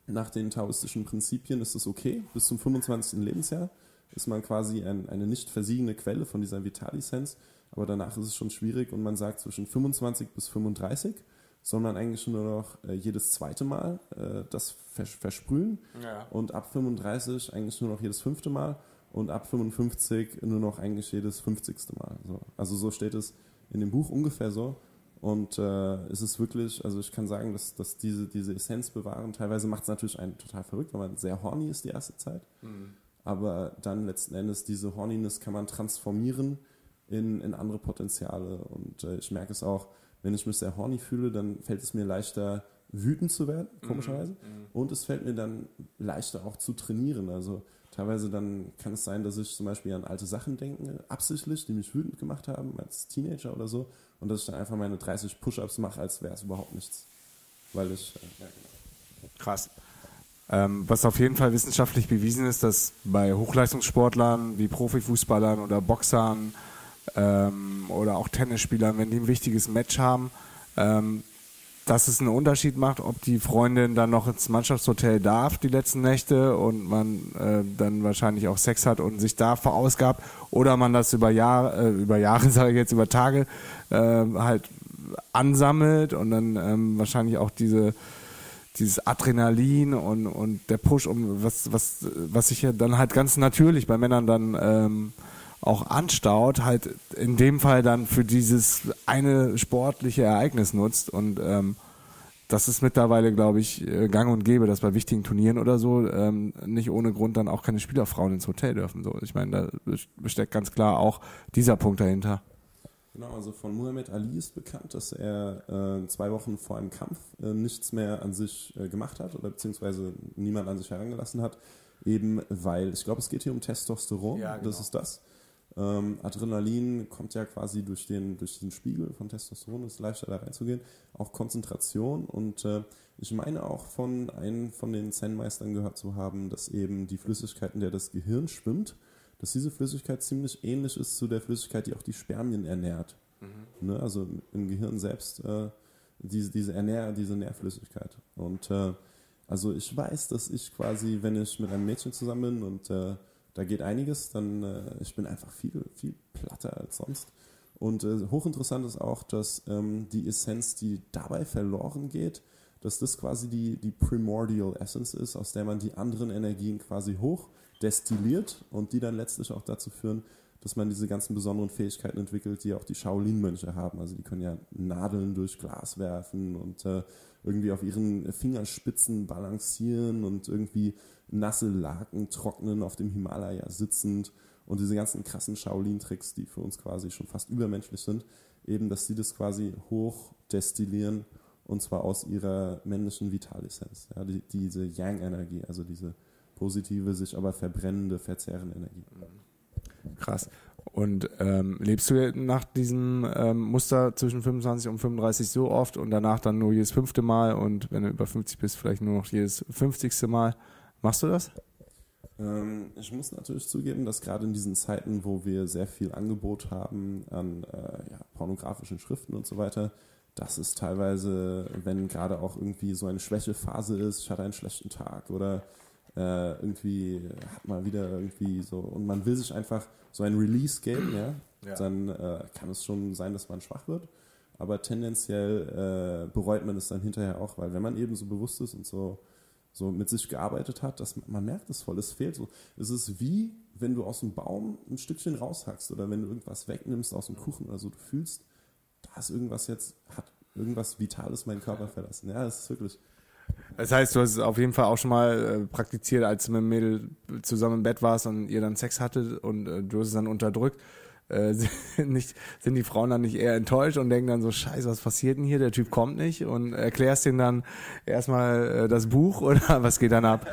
nach den taoistischen Prinzipien ist es okay, bis zum fünfundzwanzigsten Lebensjahr ist man quasi ein, eine nicht versiegende Quelle von dieser Vitalissenz, aber danach ist es schon schwierig und man sagt, zwischen fünfundzwanzig bis fünfunddreißig soll man eigentlich nur noch äh, jedes zweite Mal äh, das vers- versprühen ja. und ab fünfunddreißig eigentlich nur noch jedes fünfte Mal und ab fünfundfünfzig nur noch eigentlich jedes fünfzigste Mal. So. Also so steht es in dem Buch ungefähr so und äh, es ist wirklich, also ich kann sagen, dass, dass diese, diese Essenz bewahren, teilweise macht es natürlich einen total verrückt, weil man sehr horny ist die erste Zeit. Mhm. Aber dann letzten Endes diese Horniness kann man transformieren in, in andere Potenziale. Und äh, ich merke es auch, wenn ich mich sehr horny fühle, dann fällt es mir leichter, wütend zu werden, komischerweise. Mm-hmm. Und es fällt mir dann leichter auch zu trainieren. Also teilweise dann kann es sein, dass ich zum Beispiel an alte Sachen denke, absichtlich, die mich wütend gemacht haben als Teenager oder so. Und dass ich dann einfach meine dreißig Push-Ups mache, als wäre es überhaupt nichts. Weil ich... Äh, ja, genau. Krass. Ähm, was auf jeden Fall wissenschaftlich bewiesen ist, dass bei Hochleistungssportlern wie Profifußballern oder Boxern ähm, oder auch Tennisspielern, wenn die ein wichtiges Match haben, ähm, dass es einen Unterschied macht, ob die Freundin dann noch ins Mannschaftshotel darf die letzten Nächte und man äh, dann wahrscheinlich auch Sex hat und sich da verausgabt oder man das über Jahre, äh, über Jahre sage ich jetzt, über Tage äh, halt ansammelt und dann ähm, wahrscheinlich auch diese dieses Adrenalin und, und der Push, um was, was, was sich ja dann halt ganz natürlich bei Männern dann ähm, auch anstaut, halt in dem Fall dann für dieses eine sportliche Ereignis nutzt. Und ähm, das ist mittlerweile, glaube ich, gang und gäbe, dass bei wichtigen Turnieren oder so ähm, nicht ohne Grund dann auch keine Spielerfrauen ins Hotel dürfen. So, ich meine, da steckt ganz klar auch dieser Punkt dahinter. Genau, also von Muhammad Ali ist bekannt, dass er äh, zwei Wochen vor einem Kampf äh, nichts mehr an sich äh, gemacht hat oder beziehungsweise niemand an sich herangelassen hat, eben weil, ich glaube, es geht hier um Testosteron, ja, genau. Das ist das. Ähm, Adrenalin kommt ja quasi durch den, durch den Spiegel von Testosteron, ist leichter da reinzugehen, auch Konzentration und äh, ich meine auch von einem von den Zen-Meistern gehört zu haben, dass eben die Flüssigkeit, in der das Gehirn schwimmt, dass diese Flüssigkeit ziemlich ähnlich ist zu der Flüssigkeit, die auch die Spermien ernährt. Mhm. Ne? Also im Gehirn selbst äh, diese, diese, Ernähr- diese Nährflüssigkeit. Und äh, also ich weiß, dass ich quasi, wenn ich mit einem Mädchen zusammen bin und äh, da geht einiges, dann äh, ich bin einfach viel, viel platter als sonst. Und äh, hochinteressant ist auch, dass ähm, die Essenz, die dabei verloren geht, dass das quasi die, die Primordial Essence ist, aus der man die anderen Energien quasi hoch destilliert und die dann letztlich auch dazu führen, dass man diese ganzen besonderen Fähigkeiten entwickelt, die auch die Shaolin-Mönche haben. Also die können ja Nadeln durch Glas werfen und äh, irgendwie auf ihren Fingerspitzen balancieren und irgendwie nasse Laken trocknen, auf dem Himalaya sitzend und diese ganzen krassen Shaolin-Tricks, die für uns quasi schon fast übermenschlich sind, eben, dass die das quasi hoch destillieren und zwar aus ihrer männlichen Vitalissenz. Ja, die, diese Yang-Energie, also diese positive, sich aber verbrennende, verzehrende Energie. Krass. Und ähm, lebst du nach diesem ähm, Muster zwischen fünfundzwanzig und fünfunddreißig so oft und danach dann nur jedes fünfte Mal und wenn du über fünfzig bist, vielleicht nur noch jedes fünfzigste Mal? Machst du das? Ähm, ich muss natürlich zugeben, dass gerade in diesen Zeiten, wo wir sehr viel Angebot haben an äh, ja, pornografischen Schriften und so weiter, das ist teilweise, wenn gerade auch irgendwie so eine Schwächephase ist, ich hatte einen schlechten Tag oder Äh, irgendwie hat man wieder irgendwie so und man will sich einfach so ein Release geben, ja, ja. Dann äh, kann es schon sein, dass man schwach wird, aber tendenziell äh, bereut man es dann hinterher auch, weil wenn man eben so bewusst ist und so so mit sich gearbeitet hat, dass man, man merkt es voll, es fehlt so. Es ist wie, wenn du aus dem Baum ein Stückchen raushackst oder wenn du irgendwas wegnimmst aus dem Kuchen oder so, du fühlst, da ist irgendwas jetzt, hat irgendwas Vitales meinen Körper verlassen. Ja, das ist wirklich... Das heißt, du hast es auf jeden Fall auch schon mal äh, praktiziert, als du mit dem Mädel zusammen im Bett warst und ihr dann Sex hattet und äh, du hast es dann unterdrückt. Äh, sind, nicht, sind die Frauen dann nicht eher enttäuscht und denken dann so, scheiße, was passiert denn hier, der Typ kommt nicht, und erklärst denen dann erstmal äh, das Buch oder was geht dann ab?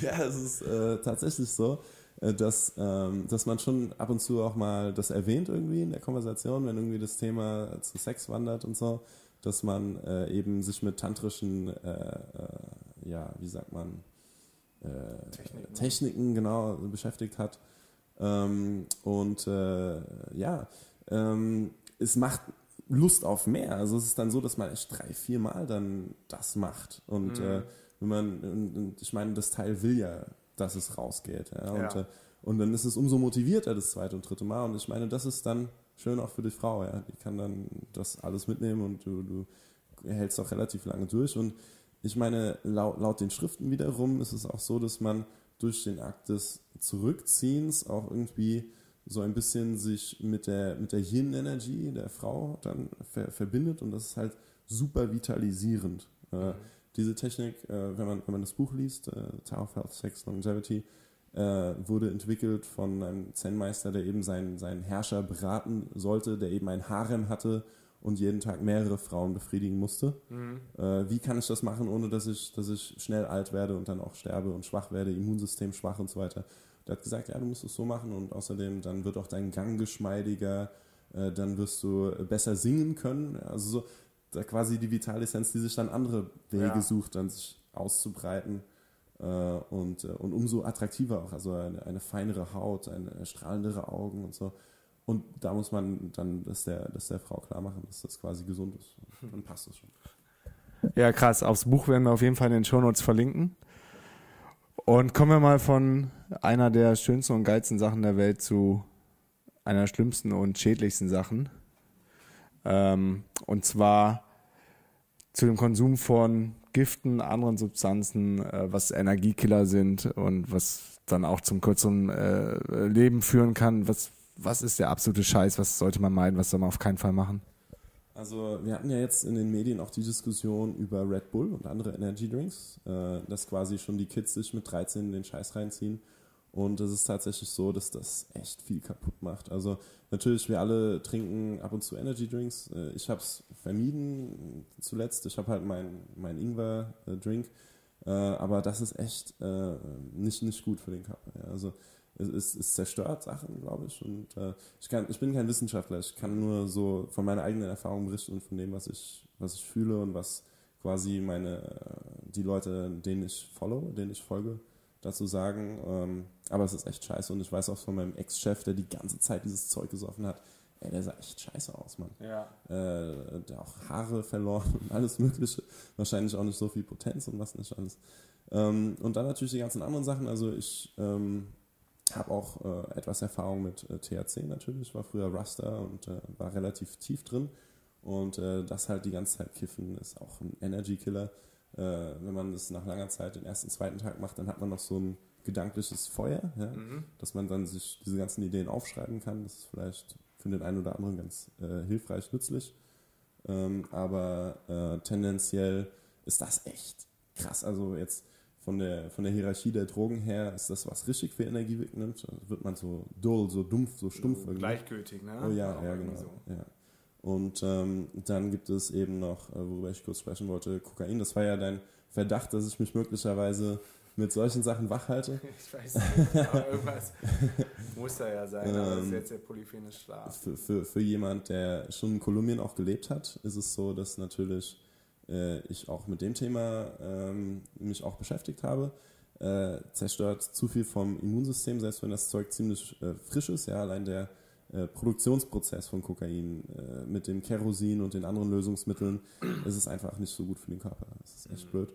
Ja, es ist äh, tatsächlich so, äh, dass, ähm, dass man schon ab und zu auch mal das erwähnt irgendwie in der Konversation, wenn irgendwie das Thema zu Sex wandert und so, dass man äh, eben sich mit tantrischen, äh, äh, ja, wie sagt man, äh, Techniken. Techniken genau beschäftigt hat. Ähm, und äh, ja, ähm, es macht Lust auf mehr. Also es ist dann so, dass man echt drei, vier Mal dann das macht. Und mhm. äh, wenn man, und, und ich meine, das Teil will ja, dass es rausgeht. Ja? Und, ja. Äh, und dann ist es umso motivierter das zweite und dritte Mal. Und ich meine, das ist dann schön auch für die Frau. Ja? Die kann dann das alles mitnehmen und du, du hältst auch relativ lange durch. Und ich meine, laut, laut den Schriften wiederum ist es auch so, dass man durch den Akt des Zurückziehens auch irgendwie so ein bisschen sich mit der, mit der Yin-Energie der Frau dann ver, verbindet, und das ist halt super vitalisierend. Äh, diese Technik, äh, wenn man, wenn man das Buch liest, äh, The Tower of Health, Sex and Longevity, äh, wurde entwickelt von einem Zen-Meister, der eben seinen, seinen Herrscher beraten sollte, der eben ein Harem hatte und jeden Tag mehrere Frauen befriedigen musste. Mhm. Äh, wie kann ich das machen, ohne dass ich, dass ich schnell alt werde und dann auch sterbe und schwach werde, Immunsystem schwach und so weiter. Der hat gesagt, ja, du musst es so machen, und außerdem dann wird auch dein Gang geschmeidiger, äh, dann wirst du besser singen können. Also so, da quasi die Vitalissenz, die sich dann andere Wege ja. sucht, dann sich auszubreiten äh, und, und umso attraktiver auch. Also eine, eine feinere Haut, eine strahlendere Augen und so. Und da muss man dann das der, das der Frau klar machen, dass das quasi gesund ist. Und dann passt das schon. Ja, krass. Aufs Buch werden wir auf jeden Fall in den Shownotes verlinken. Und kommen wir mal von einer der schönsten und geilsten Sachen der Welt zu einer schlimmsten und schädlichsten Sachen. Ähm, und zwar zu dem Konsum von Giften, anderen Substanzen, äh, was Energiekiller sind und was dann auch zum kürzeren äh, Leben führen kann, was Was ist der absolute Scheiß? Was sollte man meiden? Was soll man auf keinen Fall machen? Also wir hatten ja jetzt in den Medien auch die Diskussion über Red Bull und andere Energy Drinks, äh, dass quasi schon die Kids sich mit dreizehn den Scheiß reinziehen. Und es ist tatsächlich so, dass das echt viel kaputt macht. Also natürlich, wir alle trinken ab und zu Energy Drinks. Äh, ich habe es vermieden zuletzt. Ich habe halt meinen mein Ingwer-Drink. Äh, aber das ist echt äh, nicht, nicht gut für den Körper. Ja. Also Es, es zerstört Sachen, glaube ich. Und äh, ich, kann, ich bin kein Wissenschaftler. Ich kann nur so von meiner eigenen Erfahrung berichten und von dem, was ich, was ich fühle und was quasi meine die Leute, denen ich follow, denen ich folge, dazu sagen. Ähm, aber es ist echt scheiße. Und ich weiß auch von meinem Ex-Chef, der die ganze Zeit dieses Zeug gesoffen hat, ey, der sah echt scheiße aus, Mann. Ja. Äh, der auch Haare verloren und alles Mögliche. Wahrscheinlich auch nicht so viel Potenz und was nicht alles. Ähm, und dann natürlich die ganzen anderen Sachen. Also ich... Ähm, habe auch äh, etwas Erfahrung mit äh, T H C natürlich, war früher Raster und äh, war relativ tief drin, und äh, das halt die ganze Zeit kiffen ist auch ein Energy-Killer. Äh, wenn man das nach langer Zeit den ersten, zweiten Tag macht, dann hat man noch so ein gedankliches Feuer, ja? Mhm. Dass man dann sich diese ganzen Ideen aufschreiben kann. Das ist vielleicht für den einen oder anderen ganz äh, hilfreich, nützlich, ähm, aber äh, tendenziell ist das echt krass. Also jetzt Von der, von der Hierarchie der Drogen her ist das, was richtig viel Energie wegnimmt. Also wird man so dull, so dumpf, so stumpf. So gleichgültig, ne? Oh ja, ja, genau. So. Ja. Und ähm, dann gibt es eben noch, äh, worüber ich kurz sprechen wollte, Kokain. Das war ja dein Verdacht, dass ich mich möglicherweise mit solchen Sachen wach halte. Ich weiß nicht, aber irgendwas muss da ja sein. Aber das ist jetzt der polyphene Schlaf. Für, für, für jemand, der schon in Kolumbien auch gelebt hat, ist es so, dass natürlich... ich auch mit dem Thema ähm, mich auch beschäftigt habe, äh, zerstört zu viel vom Immunsystem, selbst wenn das Zeug ziemlich äh, frisch ist. Ja, allein der äh, Produktionsprozess von Kokain äh, mit dem Kerosin und den anderen Lösungsmitteln, ist es einfach nicht so gut für den Körper. Das ist echt mhm. blöd.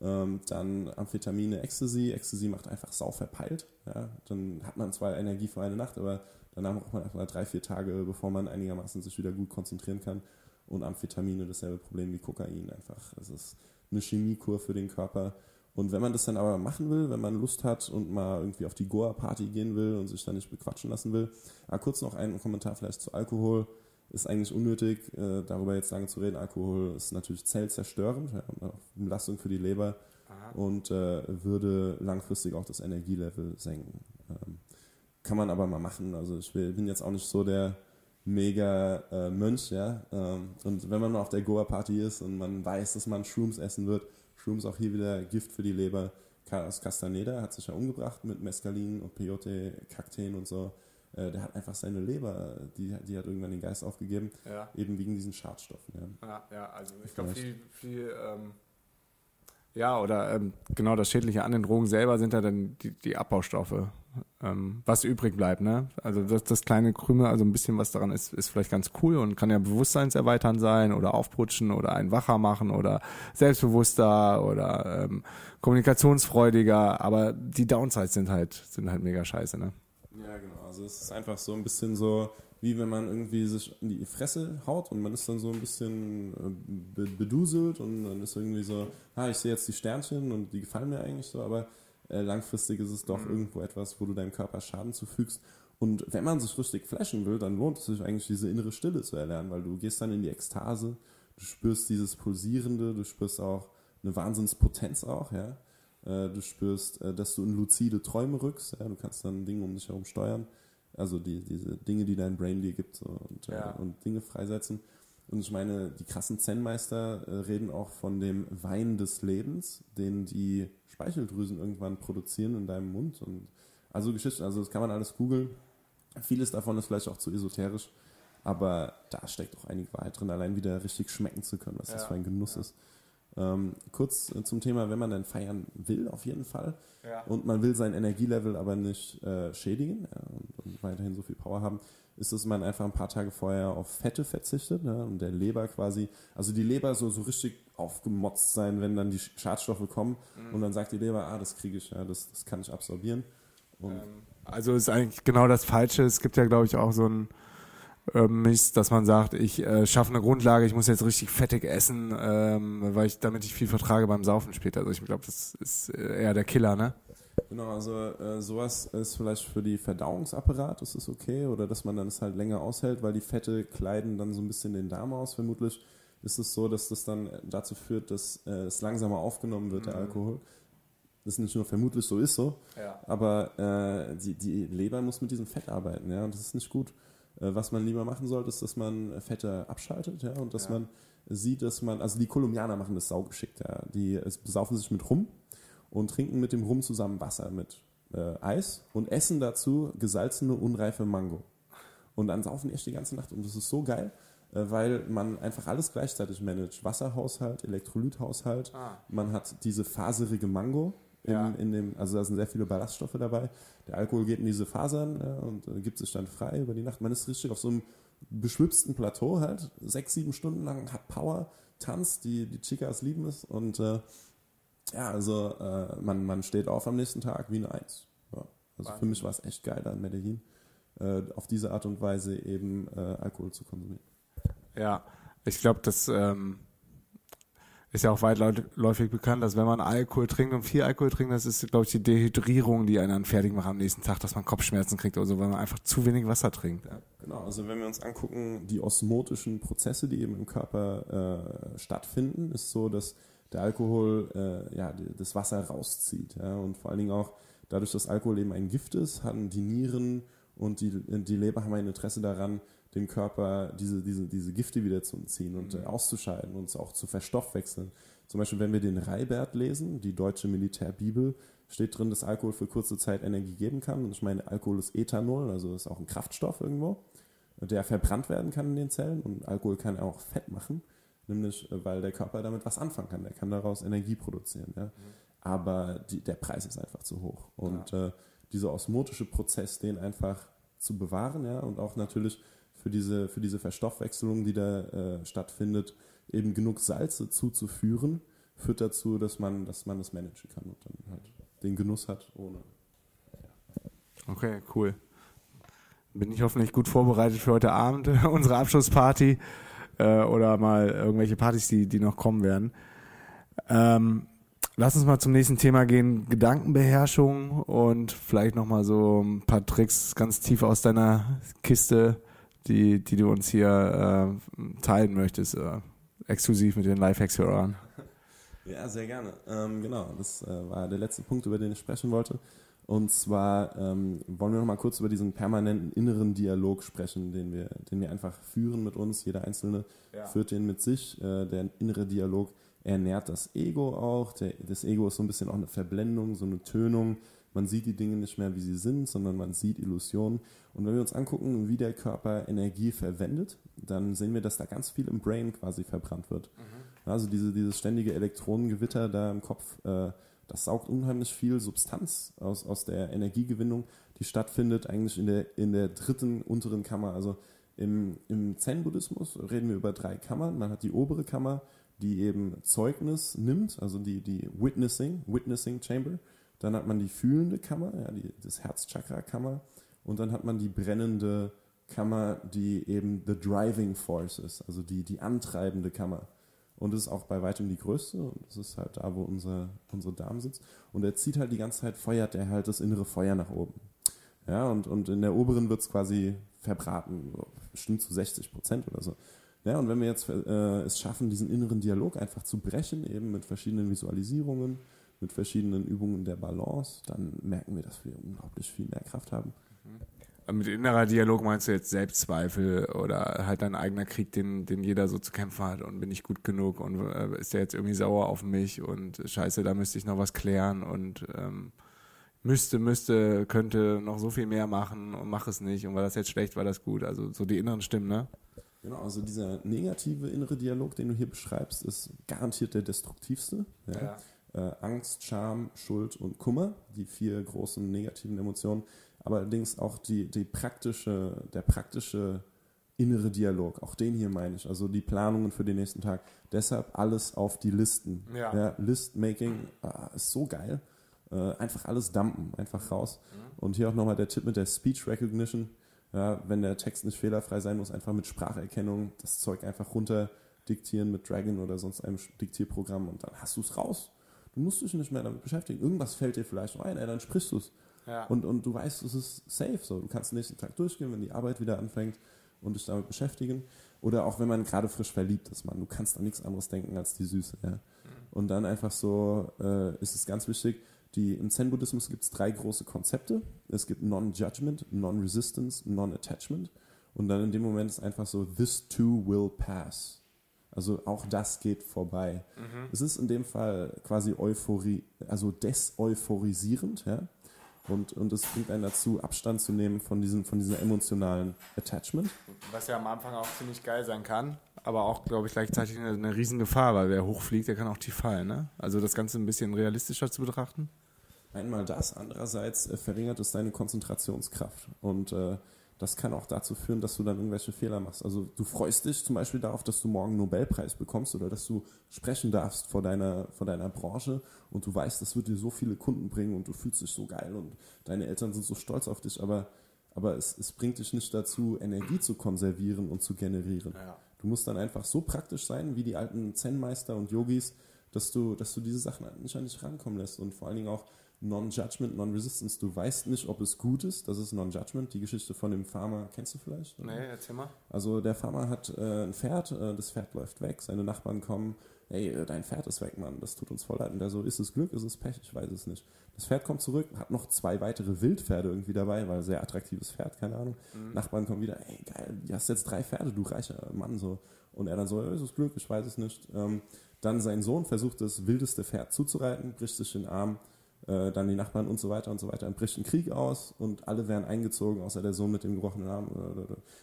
Ähm, dann Amphetamine, Ecstasy. Ecstasy macht einfach sau verpeilt. Ja? Dann hat man zwar Energie für eine Nacht, aber danach braucht man einfach drei, vier Tage, bevor man einigermaßen sich wieder gut konzentrieren kann. Und Amphetamine, dasselbe Problem wie Kokain einfach. Es ist eine Chemiekur für den Körper. Und wenn man das dann aber machen will, wenn man Lust hat und mal irgendwie auf die Goa-Party gehen will und sich da nicht bequatschen lassen will, ah, kurz noch einen Kommentar vielleicht zu Alkohol. Ist eigentlich unnötig, äh, darüber jetzt lange zu reden. Alkohol ist natürlich zellzerstörend, ja, Belastung für die Leber. Aha. Und äh, würde langfristig auch das Energielevel senken. Ähm, kann man aber mal machen. Also ich will, bin jetzt auch nicht so der mega äh, Mönch, ja. Ähm, und wenn man mal auf der Goa-Party ist und man weiß, dass man Shrooms essen wird, Shrooms auch hier wieder Gift für die Leber. Carlos Castaneda hat sich ja umgebracht mit Mescalin und Peyote, Kakteen und so. Der hat einfach seine Leber, die, die hat irgendwann den Geist aufgegeben, ja. Eben wegen diesen Schadstoffen. Ja, ja, ja, also ich glaube viel, viel ähm, ja, oder ähm, genau das Schädliche an den Drogen selber sind ja dann die, die Abbaustoffe, ähm, was übrig bleibt, ne? Also das, das kleine Krümel, also ein bisschen was daran ist, ist vielleicht ganz cool und kann ja bewusstseinserweitern sein oder aufputschen oder einen wacher machen oder selbstbewusster oder ähm, kommunikationsfreudiger, aber die Downsides sind halt, sind halt mega scheiße, ne? Ja, genau. Also es ist einfach so ein bisschen so, wie wenn man irgendwie sich in die Fresse haut und man ist dann so ein bisschen beduselt und dann ist irgendwie so, ah, ich sehe jetzt die Sternchen und die gefallen mir eigentlich so, aber äh, langfristig ist es doch mhm. irgendwo etwas, wo du deinem Körper Schaden zufügst. Und wenn man sich richtig flashen will, dann lohnt es sich eigentlich, diese innere Stille zu erlernen, weil du gehst dann in die Ekstase, du spürst dieses Pulsierende, du spürst auch eine Wahnsinnspotenz auch, ja. Du spürst, dass du in luzide Träume rückst. Ja? Du kannst dann Dinge um dich herum steuern. Also die, diese Dinge, die dein Brain dir gibt so, und, ja. und Dinge freisetzen. Und ich meine, die krassen Zen-Meister reden auch von dem Wein des Lebens, den die Speicheldrüsen irgendwann produzieren in deinem Mund. Und also Geschichten, also das kann man alles googeln. Vieles davon ist vielleicht auch zu esoterisch. Aber da steckt auch einige Wahrheit drin, allein wieder richtig schmecken zu können, was ja. das für ein Genuss ja. ist. Ähm, kurz äh, zum Thema, wenn man dann feiern will, auf jeden Fall, ja. und man will sein Energielevel aber nicht äh, schädigen ja, und, und weiterhin so viel Power haben, ist, dass man einfach ein paar Tage vorher auf Fette verzichtet ja, und der Leber quasi, also die Leber so, so richtig aufgemotzt sein, wenn dann die Schadstoffe kommen mhm. und dann sagt die Leber, ah, das kriege ich, ja, das, das kann ich absorbieren. Und ähm, also ist eigentlich genau das Falsche, es gibt ja glaube ich auch so ein Mist, dass man sagt, ich äh, schaffe eine Grundlage, ich muss jetzt richtig fettig essen, ähm, weil ich, damit ich viel vertrage beim Saufen später. Also ich glaube, das ist eher der Killer, ne? Genau, also äh, sowas ist vielleicht für die Verdauungsapparat, das ist okay, oder dass man dann es halt länger aushält, weil die Fette kleiden dann so ein bisschen den Darm aus. Vermutlich ist es so, dass das dann dazu führt, dass äh, es langsamer aufgenommen wird, mhm. der Alkohol. Das nicht nur vermutlich so ist so, ja. aber äh, die, die Leber muss mit diesem Fett arbeiten, ja, und das ist nicht gut. Was man lieber machen sollte, ist, dass man Fette abschaltet, ja, und dass ja. man sieht, dass man, also die Kolumbianer machen das saugeschickt, ja, die besaufen sich mit Rum und trinken mit dem Rum zusammen Wasser mit äh, Eis und essen dazu gesalzene, unreife Mango. Und dann saufen die echt die ganze Nacht und das ist so geil, äh, weil man einfach alles gleichzeitig managt. Wasserhaushalt, Elektrolythaushalt, ah. man hat diese faserige Mango. In, ja. in dem, also da sind sehr viele Ballaststoffe dabei. Der Alkohol geht in diese Fasern ja, und äh, gibt sich dann frei über die Nacht. Man ist richtig auf so einem beschwipsten Plateau halt, sechs, sieben Stunden lang, hat Power, tanzt, die, die Chicas lieben es und äh, ja, also äh, man, man steht auf am nächsten Tag wie eine Eins. Ja. Also Wahnsinn. Für mich war es echt geil da in Medellin, äh, auf diese Art und Weise eben äh, Alkohol zu konsumieren. Ja, ich glaube, das... Ähm ist ja auch weitläufig bekannt, dass wenn man Alkohol trinkt und viel Alkohol trinkt, das ist, glaube ich, die Dehydrierung, die einen dann fertig macht am nächsten Tag, dass man Kopfschmerzen kriegt oder so, weil man einfach zu wenig Wasser trinkt. Ja. Genau, also wenn wir uns angucken, die osmotischen Prozesse, die eben im Körper äh, stattfinden, ist so, dass der Alkohol äh, ja, das Wasser rauszieht. Ja? Und vor allen Dingen auch dadurch, dass Alkohol eben ein Gift ist, haben die Nieren und die, die Leber haben ein Interesse daran, dem Körper diese, diese, diese Gifte wieder zu entziehen und mhm. auszuscheiden und es auch zu verstoffwechseln. Zum Beispiel, wenn wir den Reibert lesen, die deutsche Militärbibel, steht drin, dass Alkohol für kurze Zeit Energie geben kann. Und ich meine, Alkohol ist Ethanol, also ist auch ein Kraftstoff irgendwo, der verbrannt werden kann in den Zellen. Und Alkohol kann auch Fett machen, nämlich weil der Körper damit was anfangen kann. Der kann daraus Energie produzieren. Ja? Mhm. Aber die, der Preis ist einfach zu hoch. Und ja. äh, dieser osmotische Prozess, den einfach zu bewahren, ja, und auch natürlich für diese, für diese Verstoffwechselung, die da äh, stattfindet, eben genug Salze zuzuführen, führt dazu, dass man, dass man das managen kann und dann halt den Genuss hat ohne. Ja. Okay, cool. Bin ich hoffentlich gut vorbereitet für heute Abend, unsere Abschlussparty äh, oder mal irgendwelche Partys, die, die noch kommen werden. Ähm, Lass uns mal zum nächsten Thema gehen, Gedankenbeherrschung und vielleicht nochmal so ein paar Tricks ganz tief aus deiner Kiste, die, die du uns hier äh, teilen möchtest, äh, exklusiv mit den Lifehacks-Hörern. Ja, sehr gerne. Ähm, genau, das äh, war der letzte Punkt, über den ich sprechen wollte. Und zwar ähm, wollen wir nochmal kurz über diesen permanenten inneren Dialog sprechen, den wir, den wir einfach führen mit uns. Jeder Einzelne ja. führt den mit sich. Äh, der innere Dialog ernährt das Ego auch. Der, das Ego ist so ein bisschen auch eine Verblendung, so eine Tönung. Man sieht die Dinge nicht mehr, wie sie sind, sondern man sieht Illusionen. Und wenn wir uns angucken, wie der Körper Energie verwendet, dann sehen wir, dass da ganz viel im Brain quasi verbrannt wird. Mhm. Also diese, dieses ständige Elektronengewitter da im Kopf, äh, das saugt unheimlich viel Substanz aus, aus der Energiegewinnung, die stattfindet eigentlich in der, in der dritten unteren Kammer. Also im, im Zen-Buddhismus reden wir über drei Kammern. Man hat die obere Kammer, die eben Zeugnis nimmt, also die, die Witnessing, Witnessing Chamber. Dann hat man die fühlende Kammer, ja, die, das Herzchakra-Kammer. Und dann hat man die brennende Kammer, die eben the driving force ist, also die, die antreibende Kammer. Und das ist auch bei weitem die größte und das ist halt da, wo unser, unsere Darm sitzt. Und er zieht halt die ganze Zeit, feuert er halt das innere Feuer nach oben. Ja, und, und in der oberen wird es quasi verbraten, so bestimmt zu sechzig Prozent oder so. Ja, und wenn wir jetzt äh, es schaffen, diesen inneren Dialog einfach zu brechen, eben mit verschiedenen Visualisierungen, mit verschiedenen Übungen der Balance, dann merken wir, dass wir unglaublich viel mehr Kraft haben. Mit innerer Dialog meinst du jetzt Selbstzweifel oder halt ein eigener Krieg, den, den jeder so zu kämpfen hat und bin ich gut genug und äh, ist der jetzt irgendwie sauer auf mich und scheiße, da müsste ich noch was klären und ähm, müsste, müsste, könnte noch so viel mehr machen und mach es nicht und war das jetzt schlecht, war das gut, also so die inneren Stimmen, ne? Genau, also dieser negative innere Dialog, den du hier beschreibst, ist garantiert der destruktivste. Ja. Ja. Äh, Angst, Scham, Schuld und Kummer, die vier großen negativen Emotionen. Aber allerdings auch die, die praktische, der praktische innere Dialog, auch den hier meine ich, also die Planungen für den nächsten Tag. Deshalb alles auf die Listen. Ja. Ja, List-Making ah, ist so geil. Äh, einfach alles dumpen, einfach raus. Mhm. Und hier auch nochmal der Tipp mit der Speech Recognition. Ja, wenn der Text nicht fehlerfrei sein muss, einfach mit Spracherkennung das Zeug einfach runter diktieren mit Dragon oder sonst einem Diktierprogramm und dann hast du es raus. Du musst dich nicht mehr damit beschäftigen. Irgendwas fällt dir vielleicht noch ein, ey, dann sprichst du es. Ja. Und, und du weißt, es ist safe. So. Du kannst den nächsten Tag durchgehen, wenn die Arbeit wieder anfängt und dich damit beschäftigen. Oder auch wenn man gerade frisch verliebt ist, Mann. Du kannst an nichts anderes denken als die Süße. Ja. Mhm. Und dann einfach so äh, ist es ganz wichtig, die, im Zen-Buddhismus gibt es drei große Konzepte. Es gibt Non-Judgment, Non-Resistance, Non-Attachment. Und dann in dem Moment ist einfach so, this too will pass. Also auch das geht vorbei. Mhm. Es ist in dem Fall quasi Euphorie, also deseuphorisierend, ja. Und, und es bringt einen dazu, Abstand zu nehmen von diesem, von diesem emotionalen Attachment. Was ja am Anfang auch ziemlich geil sein kann, aber auch, glaube ich, gleichzeitig eine, eine Riesengefahr, weil wer hochfliegt, der kann auch tief fallen. Ne? Also das Ganze ein bisschen realistischer zu betrachten. Einmal das, andererseits äh, verringert es deine Konzentrationskraft. Und äh, das kann auch dazu führen, dass du dann irgendwelche Fehler machst. Also du freust dich zum Beispiel darauf, dass du morgen einen Nobelpreis bekommst oder dass du sprechen darfst vor deiner, vor deiner Branche und du weißt, das wird dir so viele Kunden bringen und du fühlst dich so geil und deine Eltern sind so stolz auf dich, aber, aber es, es bringt dich nicht dazu, Energie zu konservieren und zu generieren. Ja. Du musst dann einfach so praktisch sein, wie die alten Zen-Meister und Yogis, dass du, dass du diese Sachen nicht an dich rankommen lässt und vor allen Dingen auch Non-Judgment, Non-Resistance. Du weißt nicht, ob es gut ist. Das ist Non-Judgment. Die Geschichte von dem Farmer kennst du vielleicht? Oder? Nee, erzähl mal. Also der Farmer hat äh, ein Pferd, äh, das Pferd läuft weg, seine Nachbarn kommen, ey, dein Pferd ist weg, Mann, das tut uns voll leid. Und der so, ist es Glück, ist es Pech? Ich weiß es nicht. Das Pferd kommt zurück, hat noch zwei weitere Wildpferde irgendwie dabei, weil sehr attraktives Pferd, keine Ahnung. Mhm. Nachbarn kommen wieder, ey, geil, du hast jetzt drei Pferde, du reicher Mann, so. Und er dann so, ist es Glück, ich weiß es nicht. Ähm, dann sein Sohn versucht, das wildeste Pferd zuzureiten, bricht sich den Arm, dann die Nachbarn und so weiter und so weiter. Dann bricht ein Krieg aus und alle werden eingezogen, außer der Sohn mit dem gebrochenen Arm.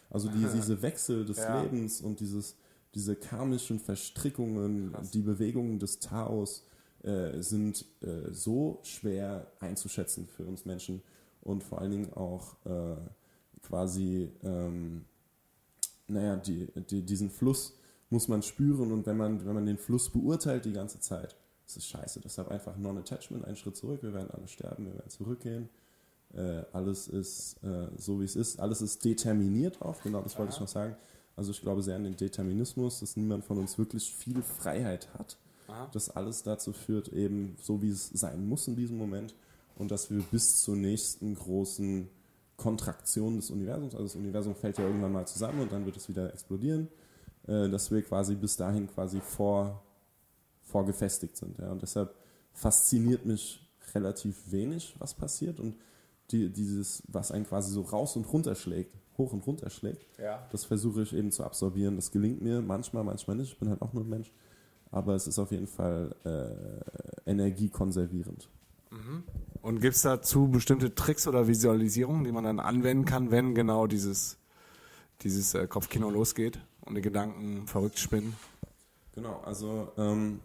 Also die, diese Wechsel des ja. Lebens und dieses, diese karmischen Verstrickungen, krass. Die Bewegungen des Taos äh, sind äh, so schwer einzuschätzen für uns Menschen und vor allen Dingen auch äh, quasi ähm, naja, die, die, diesen Fluss muss man spüren und wenn man, wenn man den Fluss beurteilt die ganze Zeit, das ist scheiße, deshalb einfach Non-Attachment, einen Schritt zurück, wir werden alle sterben, wir werden zurückgehen, äh, alles ist äh, so wie es ist, alles ist determiniert auch, genau das wollte ich noch sagen, also ich glaube sehr an den Determinismus, dass niemand von uns wirklich viel Freiheit hat, Aha. Das alles dazu führt, eben so wie es sein muss in diesem Moment, und dass wir bis zur nächsten großen Kontraktion des Universums, also das Universum fällt ja irgendwann mal zusammen und dann wird es wieder explodieren, äh, dass wir quasi bis dahin quasi vor, vorgefestigt sind. Ja. Und deshalb fasziniert mich relativ wenig, was passiert, und die, dieses, was einen quasi so raus und runter schlägt, hoch und runter schlägt, ja. Das versuche ich eben zu absorbieren. Das gelingt mir manchmal, manchmal nicht. Ich bin halt auch nur ein Mensch. Aber es ist auf jeden Fall äh, energiekonservierend. Mhm. Und gibt es dazu bestimmte Tricks oder Visualisierungen, die man dann anwenden kann, wenn genau dieses, dieses äh, Kopfkino losgeht und die Gedanken verrückt spinnen? Genau, also ähm,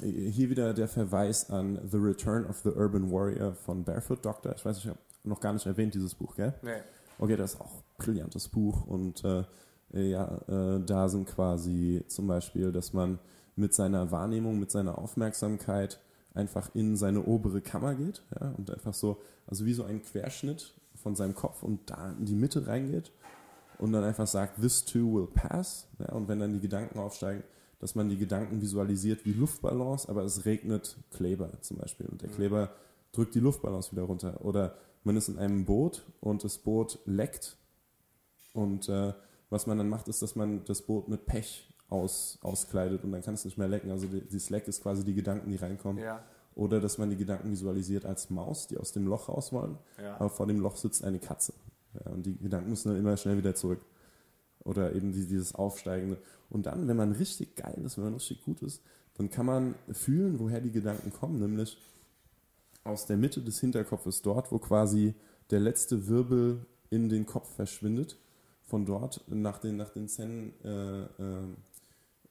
hier wieder der Verweis an The Return of the Urban Warrior von Barefoot Doctor. Ich weiß, ich habe noch gar nicht erwähnt, dieses Buch, gell? Nee. Okay, das ist auch ein brillantes Buch. Und äh, ja, äh, da sind quasi zum Beispiel, dass man mit seiner Wahrnehmung, mit seiner Aufmerksamkeit einfach in seine obere Kammer geht, ja, und einfach so, also wie so ein Querschnitt von seinem Kopf und da in die Mitte reingeht und dann einfach sagt, this too will pass, ja, und wenn dann die Gedanken aufsteigen, dass man die Gedanken visualisiert wie Luftballons, aber es regnet Kleber zum Beispiel und der Kleber drückt die Luftballons wieder runter, oder man ist in einem Boot und das Boot leckt und äh, was man dann macht, ist, dass man das Boot mit Pech Aus, auskleidet und dann kann es nicht mehr lecken. Also die, dieses Leck ist quasi die Gedanken, die reinkommen. Ja. Oder dass man die Gedanken visualisiert als Maus, die aus dem Loch raus wollen, ja. Aber vor dem Loch sitzt eine Katze. Ja, und die Gedanken müssen dann immer schnell wieder zurück. Oder eben die, dieses Aufsteigende. Und dann, wenn man richtig geil ist, wenn man richtig gut ist, dann kann man fühlen, woher die Gedanken kommen, nämlich aus der Mitte des Hinterkopfes, dort, wo quasi der letzte Wirbel in den Kopf verschwindet. Von dort nach den, nach den Zähnen äh, äh,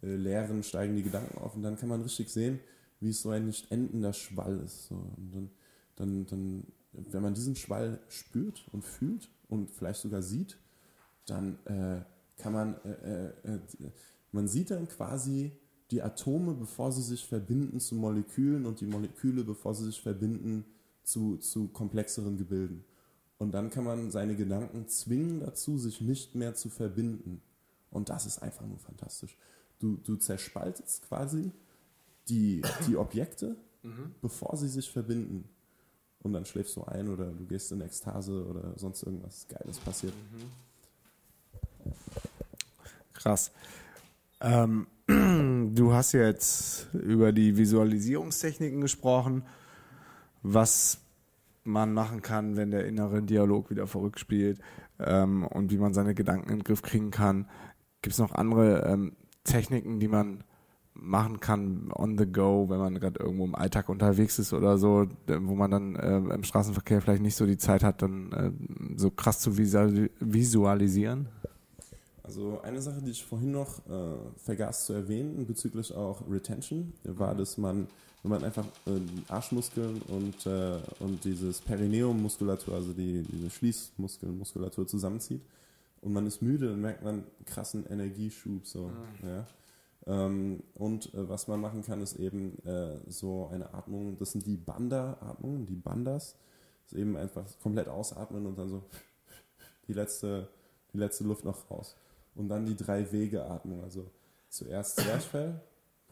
leeren, steigen die Gedanken auf und dann kann man richtig sehen, wie es so ein nicht endender Schwall ist. So. Und dann, dann, dann, wenn man diesen Schwall spürt und fühlt und vielleicht sogar sieht, dann äh, kann man, äh, äh, man sieht dann quasi die Atome, bevor sie sich verbinden zu Molekülen, und die Moleküle, bevor sie sich verbinden zu, zu komplexeren Gebilden. Und dann kann man seine Gedanken zwingen dazu, sich nicht mehr zu verbinden. Und das ist einfach nur fantastisch. Du, du zerspaltest quasi die, die Objekte, mhm. bevor sie sich verbinden. Und dann schläfst du ein oder du gehst in Ekstase oder sonst irgendwas Geiles passiert. Mhm. Krass. Ähm, du hast jetzt über die Visualisierungstechniken gesprochen. Was man machen kann, wenn der innere Dialog wieder verrückt spielt, ähm, und wie man seine Gedanken in den Griff kriegen kann. Gibt es noch andere ähm, Techniken, die man machen kann on the go, wenn man gerade irgendwo im Alltag unterwegs ist oder so, wo man dann äh, im Straßenverkehr vielleicht nicht so die Zeit hat, dann äh, so krass zu visualisieren? Also eine Sache, die ich vorhin noch äh, vergaß zu erwähnen, bezüglich auch Retention, war, dass man, wenn man einfach äh, Arschmuskeln und, äh, und dieses Perineum-Muskulatur, also die, diese Schließmuskeln-Muskulatur zusammenzieht, und man ist müde, dann merkt man einen krassen Energieschub. So, mhm. ja. ähm, und äh, was man machen kann, ist eben äh, so eine Atmung, das sind die Banda-Atmungen, die Bandas, ist eben einfach komplett ausatmen und dann so die letzte, die letzte Luft noch raus. Und dann die Drei-Wege-Atmung, also zuerst Zwerchfell,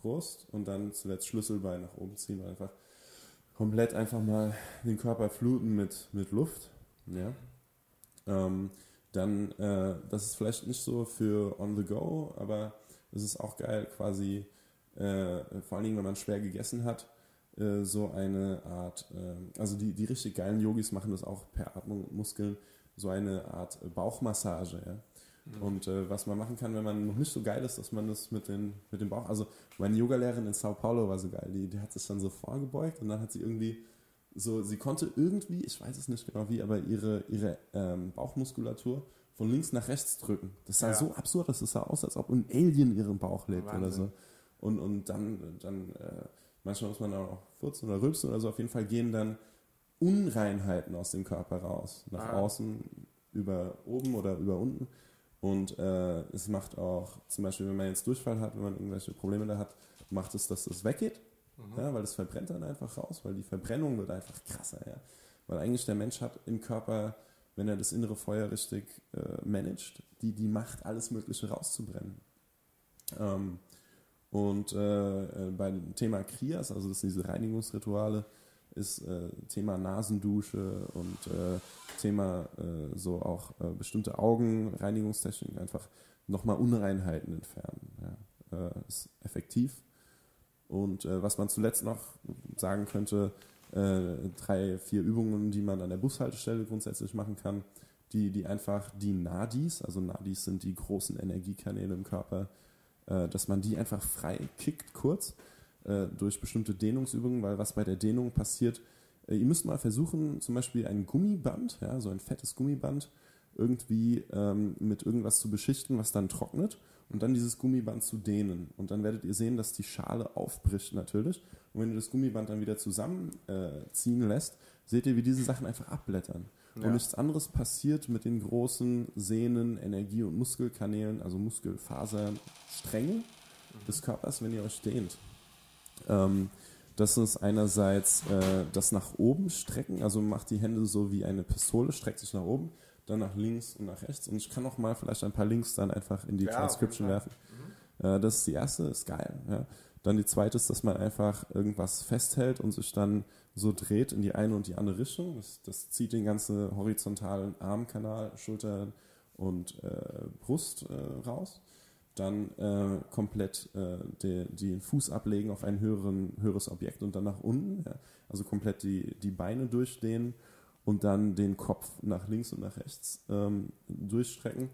Brust und dann zuletzt Schlüsselbein nach oben ziehen und einfach komplett einfach mal den Körper fluten mit, mit Luft. Ja. Ähm, dann, äh, das ist vielleicht nicht so für on the go, aber es ist auch geil quasi, äh, vor allen Dingen, wenn man schwer gegessen hat, äh, so eine Art, äh, also die, die richtig geilen Yogis machen das auch per Atmung und Muskeln, so eine Art Bauchmassage, ja. Mhm. Und äh, was man machen kann, wenn man noch nicht so geil ist, dass man das mit, den, mit dem Bauch, also meine Yogalehrerin in Sao Paulo war so geil, die, die hat sich dann so vorgebeugt und dann hat sie irgendwie so, sie konnte irgendwie, ich weiß es nicht genau wie, aber ihre, ihre ähm, Bauchmuskulatur von links nach rechts drücken. Das sah ja. so absurd, das sah aus, als ob ein Alien ihren Bauch lebt. Wahnsinn. Oder so. Und, und dann, dann äh, manchmal muss man auch furzen oder rülpsen oder so, auf jeden Fall gehen dann Unreinheiten aus dem Körper raus. Nach ah. außen, über oben oder über unten. Und äh, es macht auch, zum Beispiel, wenn man jetzt Durchfall hat, wenn man irgendwelche Probleme da hat, macht es, dass das weggeht. Mhm. Ja, weil das verbrennt dann einfach raus, weil die Verbrennung wird einfach krasser. Ja. Weil eigentlich der Mensch hat im Körper, wenn er das innere Feuer richtig äh, managt, die, die Macht, alles Mögliche rauszubrennen. Ähm, Und äh, bei dem Thema Kriyas, also das sind diese Reinigungsrituale, ist äh, Thema Nasendusche und äh, Thema äh, so auch äh, bestimmte Augenreinigungstechniken, einfach nochmal Unreinheiten entfernen. Ja. Äh, ist effektiv. Und äh, was man zuletzt noch sagen könnte, äh, drei, vier Übungen, die man an der Bushaltestelle grundsätzlich machen kann, die, die einfach die Nadis, also Nadis sind die großen Energiekanäle im Körper, äh, dass man die einfach frei kickt kurz äh, durch bestimmte Dehnungsübungen, weil was bei der Dehnung passiert, äh, ihr müsst mal versuchen, zum Beispiel ein Gummiband, ja, so ein fettes Gummiband, irgendwie ähm, mit irgendwas zu beschichten, was dann trocknet und dann dieses Gummiband zu dehnen. Und dann werdet ihr sehen, dass die Schale aufbricht natürlich. Und wenn ihr das Gummiband dann wieder zusammenziehen äh, lässt, seht ihr, wie diese Sachen einfach abblättern. Ja. Und nichts anderes passiert mit den großen Sehnen, Energie- und Muskelkanälen, also Muskelfaserstränge mhm. des Körpers, wenn ihr euch dehnt. Ähm, das ist einerseits äh, das nach oben strecken, also macht die Hände so wie eine Pistole, streckt sich nach oben, dann nach links und nach rechts. Und ich kann auch mal vielleicht ein paar Links dann einfach in die ja, Transcription werfen. Mhm. Das ist die erste, ist geil. Ja. Dann die zweite ist, dass man einfach irgendwas festhält und sich dann so dreht in die eine und die andere Richtung. Das, das zieht den ganzen horizontalen Armkanal, Schultern und äh, Brust äh, raus. Dann äh, komplett äh, den, den Fuß ablegen auf ein höheren, höheres Objekt und dann nach unten. Ja. Also komplett die, die Beine durchdehnen. Und dann den Kopf nach links und nach rechts ähm, durchstrecken.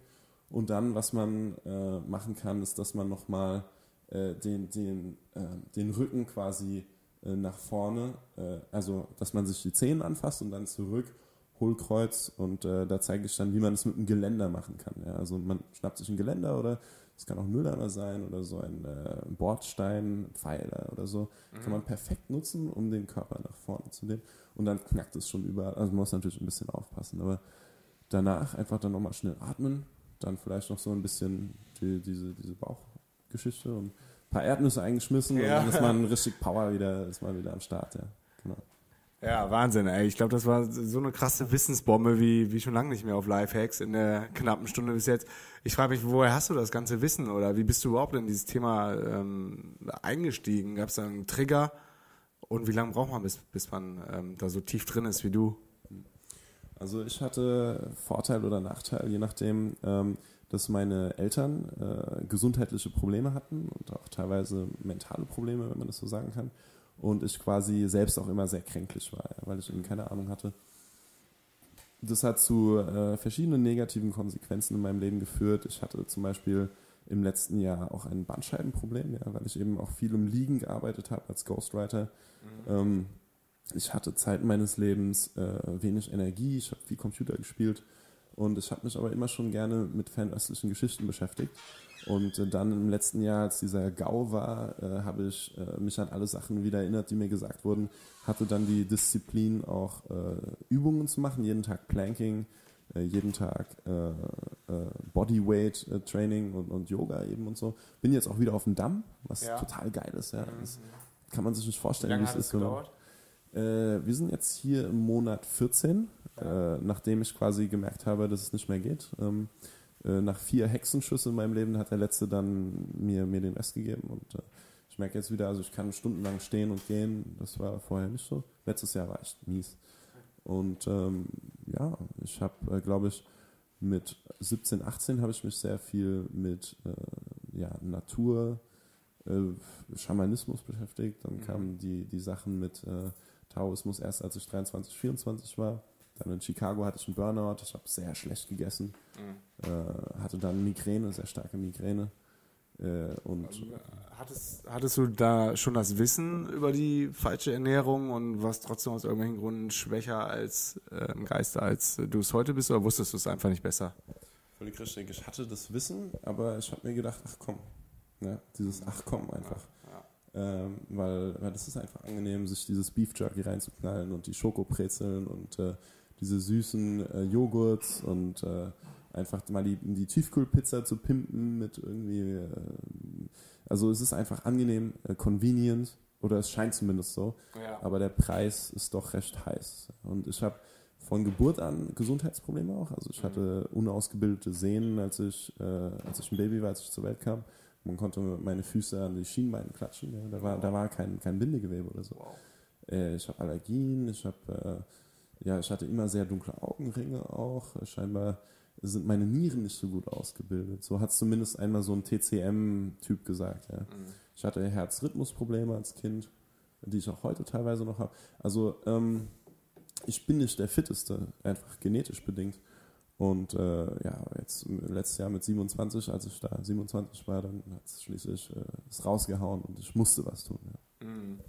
Und dann, was man äh, machen kann, ist, dass man nochmal äh, den, den, äh, den Rücken quasi äh, nach vorne, äh, also dass man sich die Zehen anfasst und dann zurück, Hohlkreuz. Und äh, da zeige ich dann, wie man das mit einem Geländer machen kann. Ja? Also man schnappt sich ein Geländer oder es kann auch ein Mülleimer sein oder so ein äh, Bordstein, Pfeiler oder so. Mhm. Kann man perfekt nutzen, um den Körper nach vorne zu nehmen. Und dann knackt es schon überall. Also man muss natürlich ein bisschen aufpassen. Aber danach einfach dann nochmal schnell atmen. Dann vielleicht noch so ein bisschen die, diese, diese Bauchgeschichte und ein paar Erdnüsse eingeschmissen. Ja. Und dann ist man richtig Power wieder, ist man wieder am Start. Ja, genau. Ja, Wahnsinn, ey. Ich glaube, das war so eine krasse Wissensbombe wie, wie schon lange nicht mehr auf Lifehacks in der knappen Stunde bis jetzt. Ich frage mich, woher hast du das ganze Wissen oder wie bist du überhaupt in dieses Thema ähm, eingestiegen? Gab es da einen Trigger? Und wie lange braucht man, bis, bis man ähm, da so tief drin ist wie du? Also ich hatte Vorteil oder Nachteil, je nachdem, ähm, dass meine Eltern äh, gesundheitliche Probleme hatten und auch teilweise mentale Probleme, wenn man das so sagen kann. Und ich quasi selbst auch immer sehr kränklich war, weil ich eben keine Ahnung hatte. Das hat zu äh, verschiedenen negativen Konsequenzen in meinem Leben geführt. Ich hatte zum Beispiel im letzten Jahr auch ein Bandscheibenproblem, ja, weil ich eben auch viel im Liegen gearbeitet habe als Ghostwriter. Mhm. Ähm, ich hatte Zeit meines Lebens äh, wenig Energie, ich habe viel Computer gespielt. Und ich habe mich aber immer schon gerne mit fernöstlichen Geschichten beschäftigt. Und äh, dann im letzten Jahr, als dieser GAU war, äh, habe ich äh, mich an alle Sachen wieder erinnert, die mir gesagt wurden. Hatte dann die Disziplin, auch äh, Übungen zu machen, jeden Tag Planking, äh, jeden Tag äh, äh, Bodyweight äh, Training und, und Yoga eben und so. Bin jetzt auch wieder auf dem Damm, was ja. total geil ist. Ja. Das mhm. kann man sich nicht vorstellen, wie es ist. Wie lange hat es gedauert? Äh, wir sind jetzt hier im Monat vierzehn. Äh, nachdem ich quasi gemerkt habe, dass es nicht mehr geht. Ähm, äh, nach vier Hexenschüsse in meinem Leben hat der Letzte dann mir, mir den Rest gegeben. Und äh, ich merke jetzt wieder, also ich kann stundenlang stehen und gehen. Das war vorher nicht so. Letztes Jahr war echt mies. Und ähm, ja, ich habe, äh, glaube ich, mit siebzehn, achtzehn habe ich mich sehr viel mit äh, ja, Natur, äh, Schamanismus beschäftigt. Dann mhm. kamen die, die Sachen mit äh, Taoismus erst, als ich dreiundzwanzig, vierundzwanzig war. Dann in Chicago hatte ich einen Burnout, ich habe sehr schlecht gegessen, mhm. äh, hatte dann Migräne, sehr starke Migräne. Äh, und hattest, hattest du da schon das Wissen über die falsche Ernährung und warst trotzdem aus irgendwelchen Gründen schwächer als, äh, im Geiste, als du es heute bist, oder wusstest du es einfach nicht besser? Völlig richtig, ich hatte das Wissen, aber ich habe mir gedacht, ach komm, ja, dieses ach komm einfach. Ja, ja. Ähm, weil, weil das ist einfach angenehm, sich dieses Beef Jerky reinzuknallen und die Schokobrezeln und äh, diese süßen äh, Joghurts und äh, einfach mal die, die Tiefkühlpizza zu pimpen mit irgendwie, äh, also es ist einfach angenehm, äh, convenient, oder es scheint zumindest so, ja. aber der Preis ist doch recht heiß. Und ich habe von Geburt an Gesundheitsprobleme auch, also ich hatte unausgebildete Sehnen, als ich, äh, als ich ein Baby war, als ich zur Welt kam, Man konnte meine Füße an die Schienbeinen klatschen. Ja. Da war, wow. da war kein, kein Bindegewebe oder so. Wow. Äh, ich habe Allergien, ich habe, äh, ja, ich hatte immer sehr dunkle Augenringe auch. Scheinbar sind meine Nieren nicht so gut ausgebildet. So hat es zumindest einmal so ein T C M-Typ gesagt. Ja. Mhm. Ich hatte Herzrhythmusprobleme als Kind, die ich auch heute teilweise noch habe. Also ähm, ich bin nicht der Fitteste, einfach genetisch bedingt. Und äh, ja, jetzt letztes Jahr mit siebenundzwanzig, als ich da siebenundzwanzig war, dann hat es schließlich äh, ist rausgehauen und ich musste was tun. Ja. Mhm.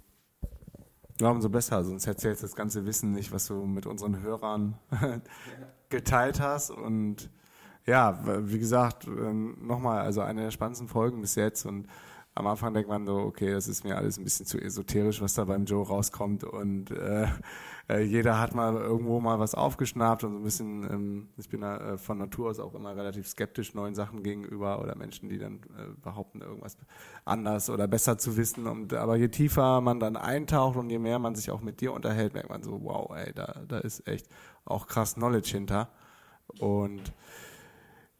Ja, umso besser, sonst hättest du jetzt das ganze Wissen nicht, was du mit unseren Hörern geteilt hast. Und ja, wie gesagt, nochmal, also eine der spannendsten Folgen bis jetzt. Und am Anfang denkt man so, okay, das ist mir alles ein bisschen zu esoterisch, was da beim Joe rauskommt. Und äh, jeder hat mal irgendwo mal was aufgeschnappt und so ein bisschen, ähm, ich bin da äh, von Natur aus auch immer relativ skeptisch neuen Sachen gegenüber oder Menschen, die dann äh, behaupten, irgendwas anders oder besser zu wissen. Und, aber je tiefer man dann eintaucht und je mehr man sich auch mit dir unterhält, merkt man so, wow, ey, da, da ist echt auch krass Knowledge hinter. Und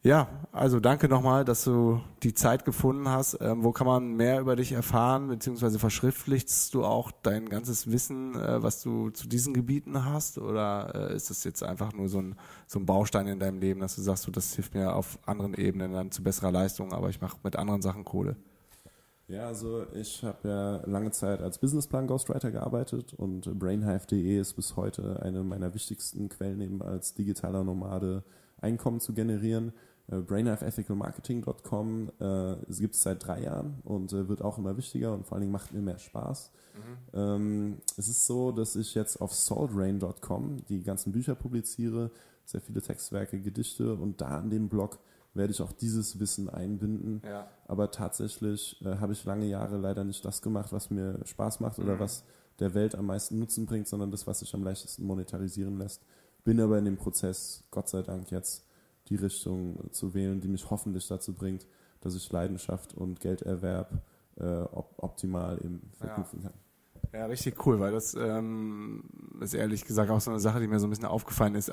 ja, also danke nochmal, dass du die Zeit gefunden hast. Ähm, wo kann man mehr über dich erfahren, beziehungsweise verschriftlichst du auch dein ganzes Wissen, äh, was du zu diesen Gebieten hast? Oder äh, ist das jetzt einfach nur so ein, so ein Baustein in deinem Leben, dass du sagst, so, das hilft mir auf anderen Ebenen dann zu besserer Leistung, aber ich mache mit anderen Sachen Kohle? Ja, also ich habe ja lange Zeit als Businessplan-Ghostwriter gearbeitet und brainhive punkt de ist bis heute eine meiner wichtigsten Quellen, eben als digitaler Nomade Einkommen zu generieren. brainlife ethical marketing punkt com äh, gibt es seit drei Jahren und äh, wird auch immer wichtiger und vor allen Dingen macht mir mehr Spaß. Mhm. Ähm, es ist so, dass ich jetzt auf saltrain punkt com die ganzen Bücher publiziere, sehr viele Textwerke, Gedichte und da in dem Blog werde ich auch dieses Wissen einbinden. Ja. Aber tatsächlich äh, habe ich lange Jahre leider nicht das gemacht, was mir Spaß macht mhm. oder was der Welt am meisten Nutzen bringt, sondern das, was sich am leichtesten monetarisieren lässt. Bin aber in dem Prozess, Gott sei Dank, jetzt die Richtung zu wählen, die mich hoffentlich dazu bringt, dass ich Leidenschaft und Gelderwerb äh, op- optimal eben verknüpfen kann. Ja, richtig cool, weil das ähm, ist ehrlich gesagt auch so eine Sache, die mir so ein bisschen aufgefallen ist.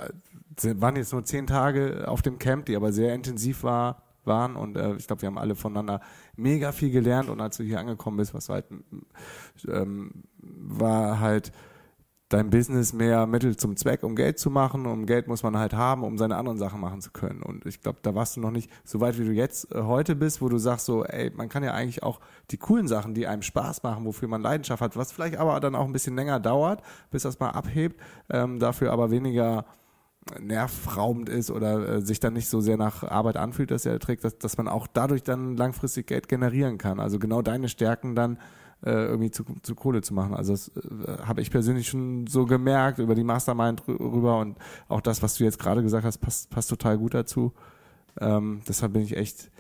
Es waren jetzt nur zehn Tage auf dem Camp, die aber sehr intensiv war, waren und äh, ich glaube, wir haben alle voneinander mega viel gelernt und als du hier angekommen bist, was halt ähm, war halt dein Business mehr Mittel zum Zweck, um Geld zu machen. Um Geld muss man halt haben, um seine anderen Sachen machen zu können. Und ich glaube, da warst du noch nicht so weit, wie du jetzt äh, heute bist, wo du sagst so, ey, man kann ja eigentlich auch die coolen Sachen, die einem Spaß machen, wofür man Leidenschaft hat, was vielleicht aber dann auch ein bisschen länger dauert, bis das mal abhebt, ähm, dafür aber weniger nervraubend ist oder äh, sich dann nicht so sehr nach Arbeit anfühlt, dass er trägt, dass, dass man auch dadurch dann langfristig Geld generieren kann. Also genau deine Stärken dann irgendwie zu, zu Kohle zu machen. Also das äh, habe ich persönlich schon so gemerkt, über die Mastermind rüber und auch das, was du jetzt gerade gesagt hast, passt, passt total gut dazu. Ähm, deshalb bin ich echt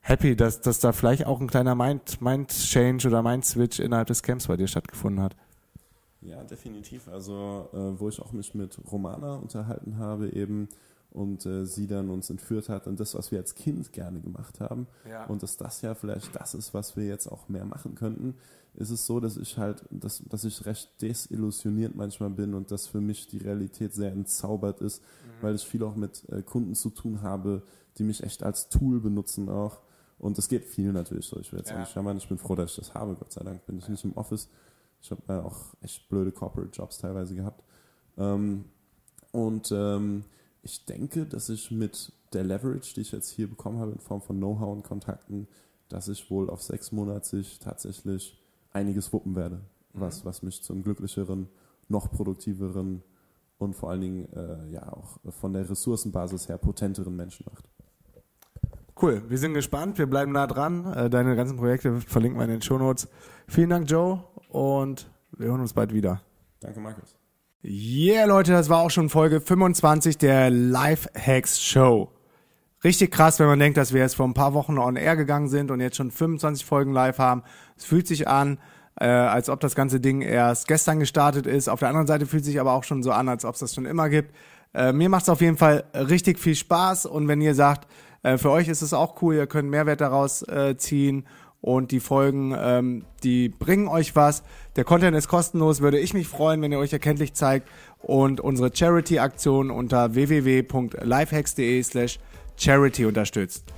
happy, dass, dass da vielleicht auch ein kleiner Mind, Mind-Change oder Mind-Switch innerhalb des Camps bei dir stattgefunden hat. Ja, definitiv. Also äh, wo ich auch mich mit Romana unterhalten habe eben und äh, sie dann uns entführt hat und das, was wir als Kind gerne gemacht haben ja. und dass das ja vielleicht das ist, was wir jetzt auch mehr machen könnten, ist es so, dass ich halt, dass, dass ich recht desillusioniert manchmal bin und dass für mich die Realität sehr entzaubert ist, mhm. weil ich viel auch mit äh, Kunden zu tun habe, die mich echt als Tool benutzen auch und das geht vielen natürlich so. Ich will jetzt ja. nicht jammern, ich bin froh, dass ich das habe, Gott sei Dank bin ich ja. nicht im Office. Ich habe äh, auch echt blöde Corporate Jobs teilweise gehabt. Ähm, und ähm, ich denke, dass ich mit der Leverage, die ich jetzt hier bekommen habe in Form von Know-how und Kontakten, dass ich wohl auf sechs Monate tatsächlich einiges wuppen werde, was, was mich zum glücklicheren, noch produktiveren und vor allen Dingen äh, ja auch von der Ressourcenbasis her potenteren Menschen macht. Cool, wir sind gespannt, wir bleiben nah dran. Deine ganzen Projekte verlinken wir in den Shownotes. Vielen Dank, Joe, und wir hören uns bald wieder. Danke, Markus. Yeah, Leute, das war auch schon Folge fünfundzwanzig der Lifehacks-Show. Richtig krass, wenn man denkt, dass wir jetzt vor ein paar Wochen on air gegangen sind und jetzt schon fünfundzwanzig Folgen live haben. Es fühlt sich an, äh, als ob das ganze Ding erst gestern gestartet ist. Auf der anderen Seite fühlt sich aber auch schon so an, als ob es das schon immer gibt. Äh, mir macht es auf jeden Fall richtig viel Spaß und wenn ihr sagt, äh, für euch ist es auch cool, ihr könnt Mehrwert daraus äh, ziehen und die Folgen, ähm, die bringen euch was. Der Content ist kostenlos, würde ich mich freuen, wenn ihr euch erkenntlich zeigt. Und unsere Charity-Aktion unter w w w punkt lifehacks punkt de slash charity unterstützt.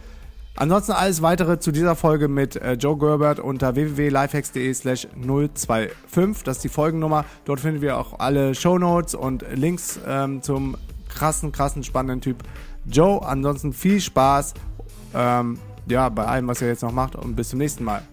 Ansonsten alles weitere zu dieser Folge mit äh, Joe Görbert unter w w w punkt lifehacks punkt de slash null fünfundzwanzig. Das ist die Folgennummer. Dort finden wir auch alle Shownotes und Links ähm, zum krassen, krassen, spannenden Typ Joe. Ansonsten viel Spaß ähm, ja, bei allem, was ihr jetzt noch macht, und bis zum nächsten Mal.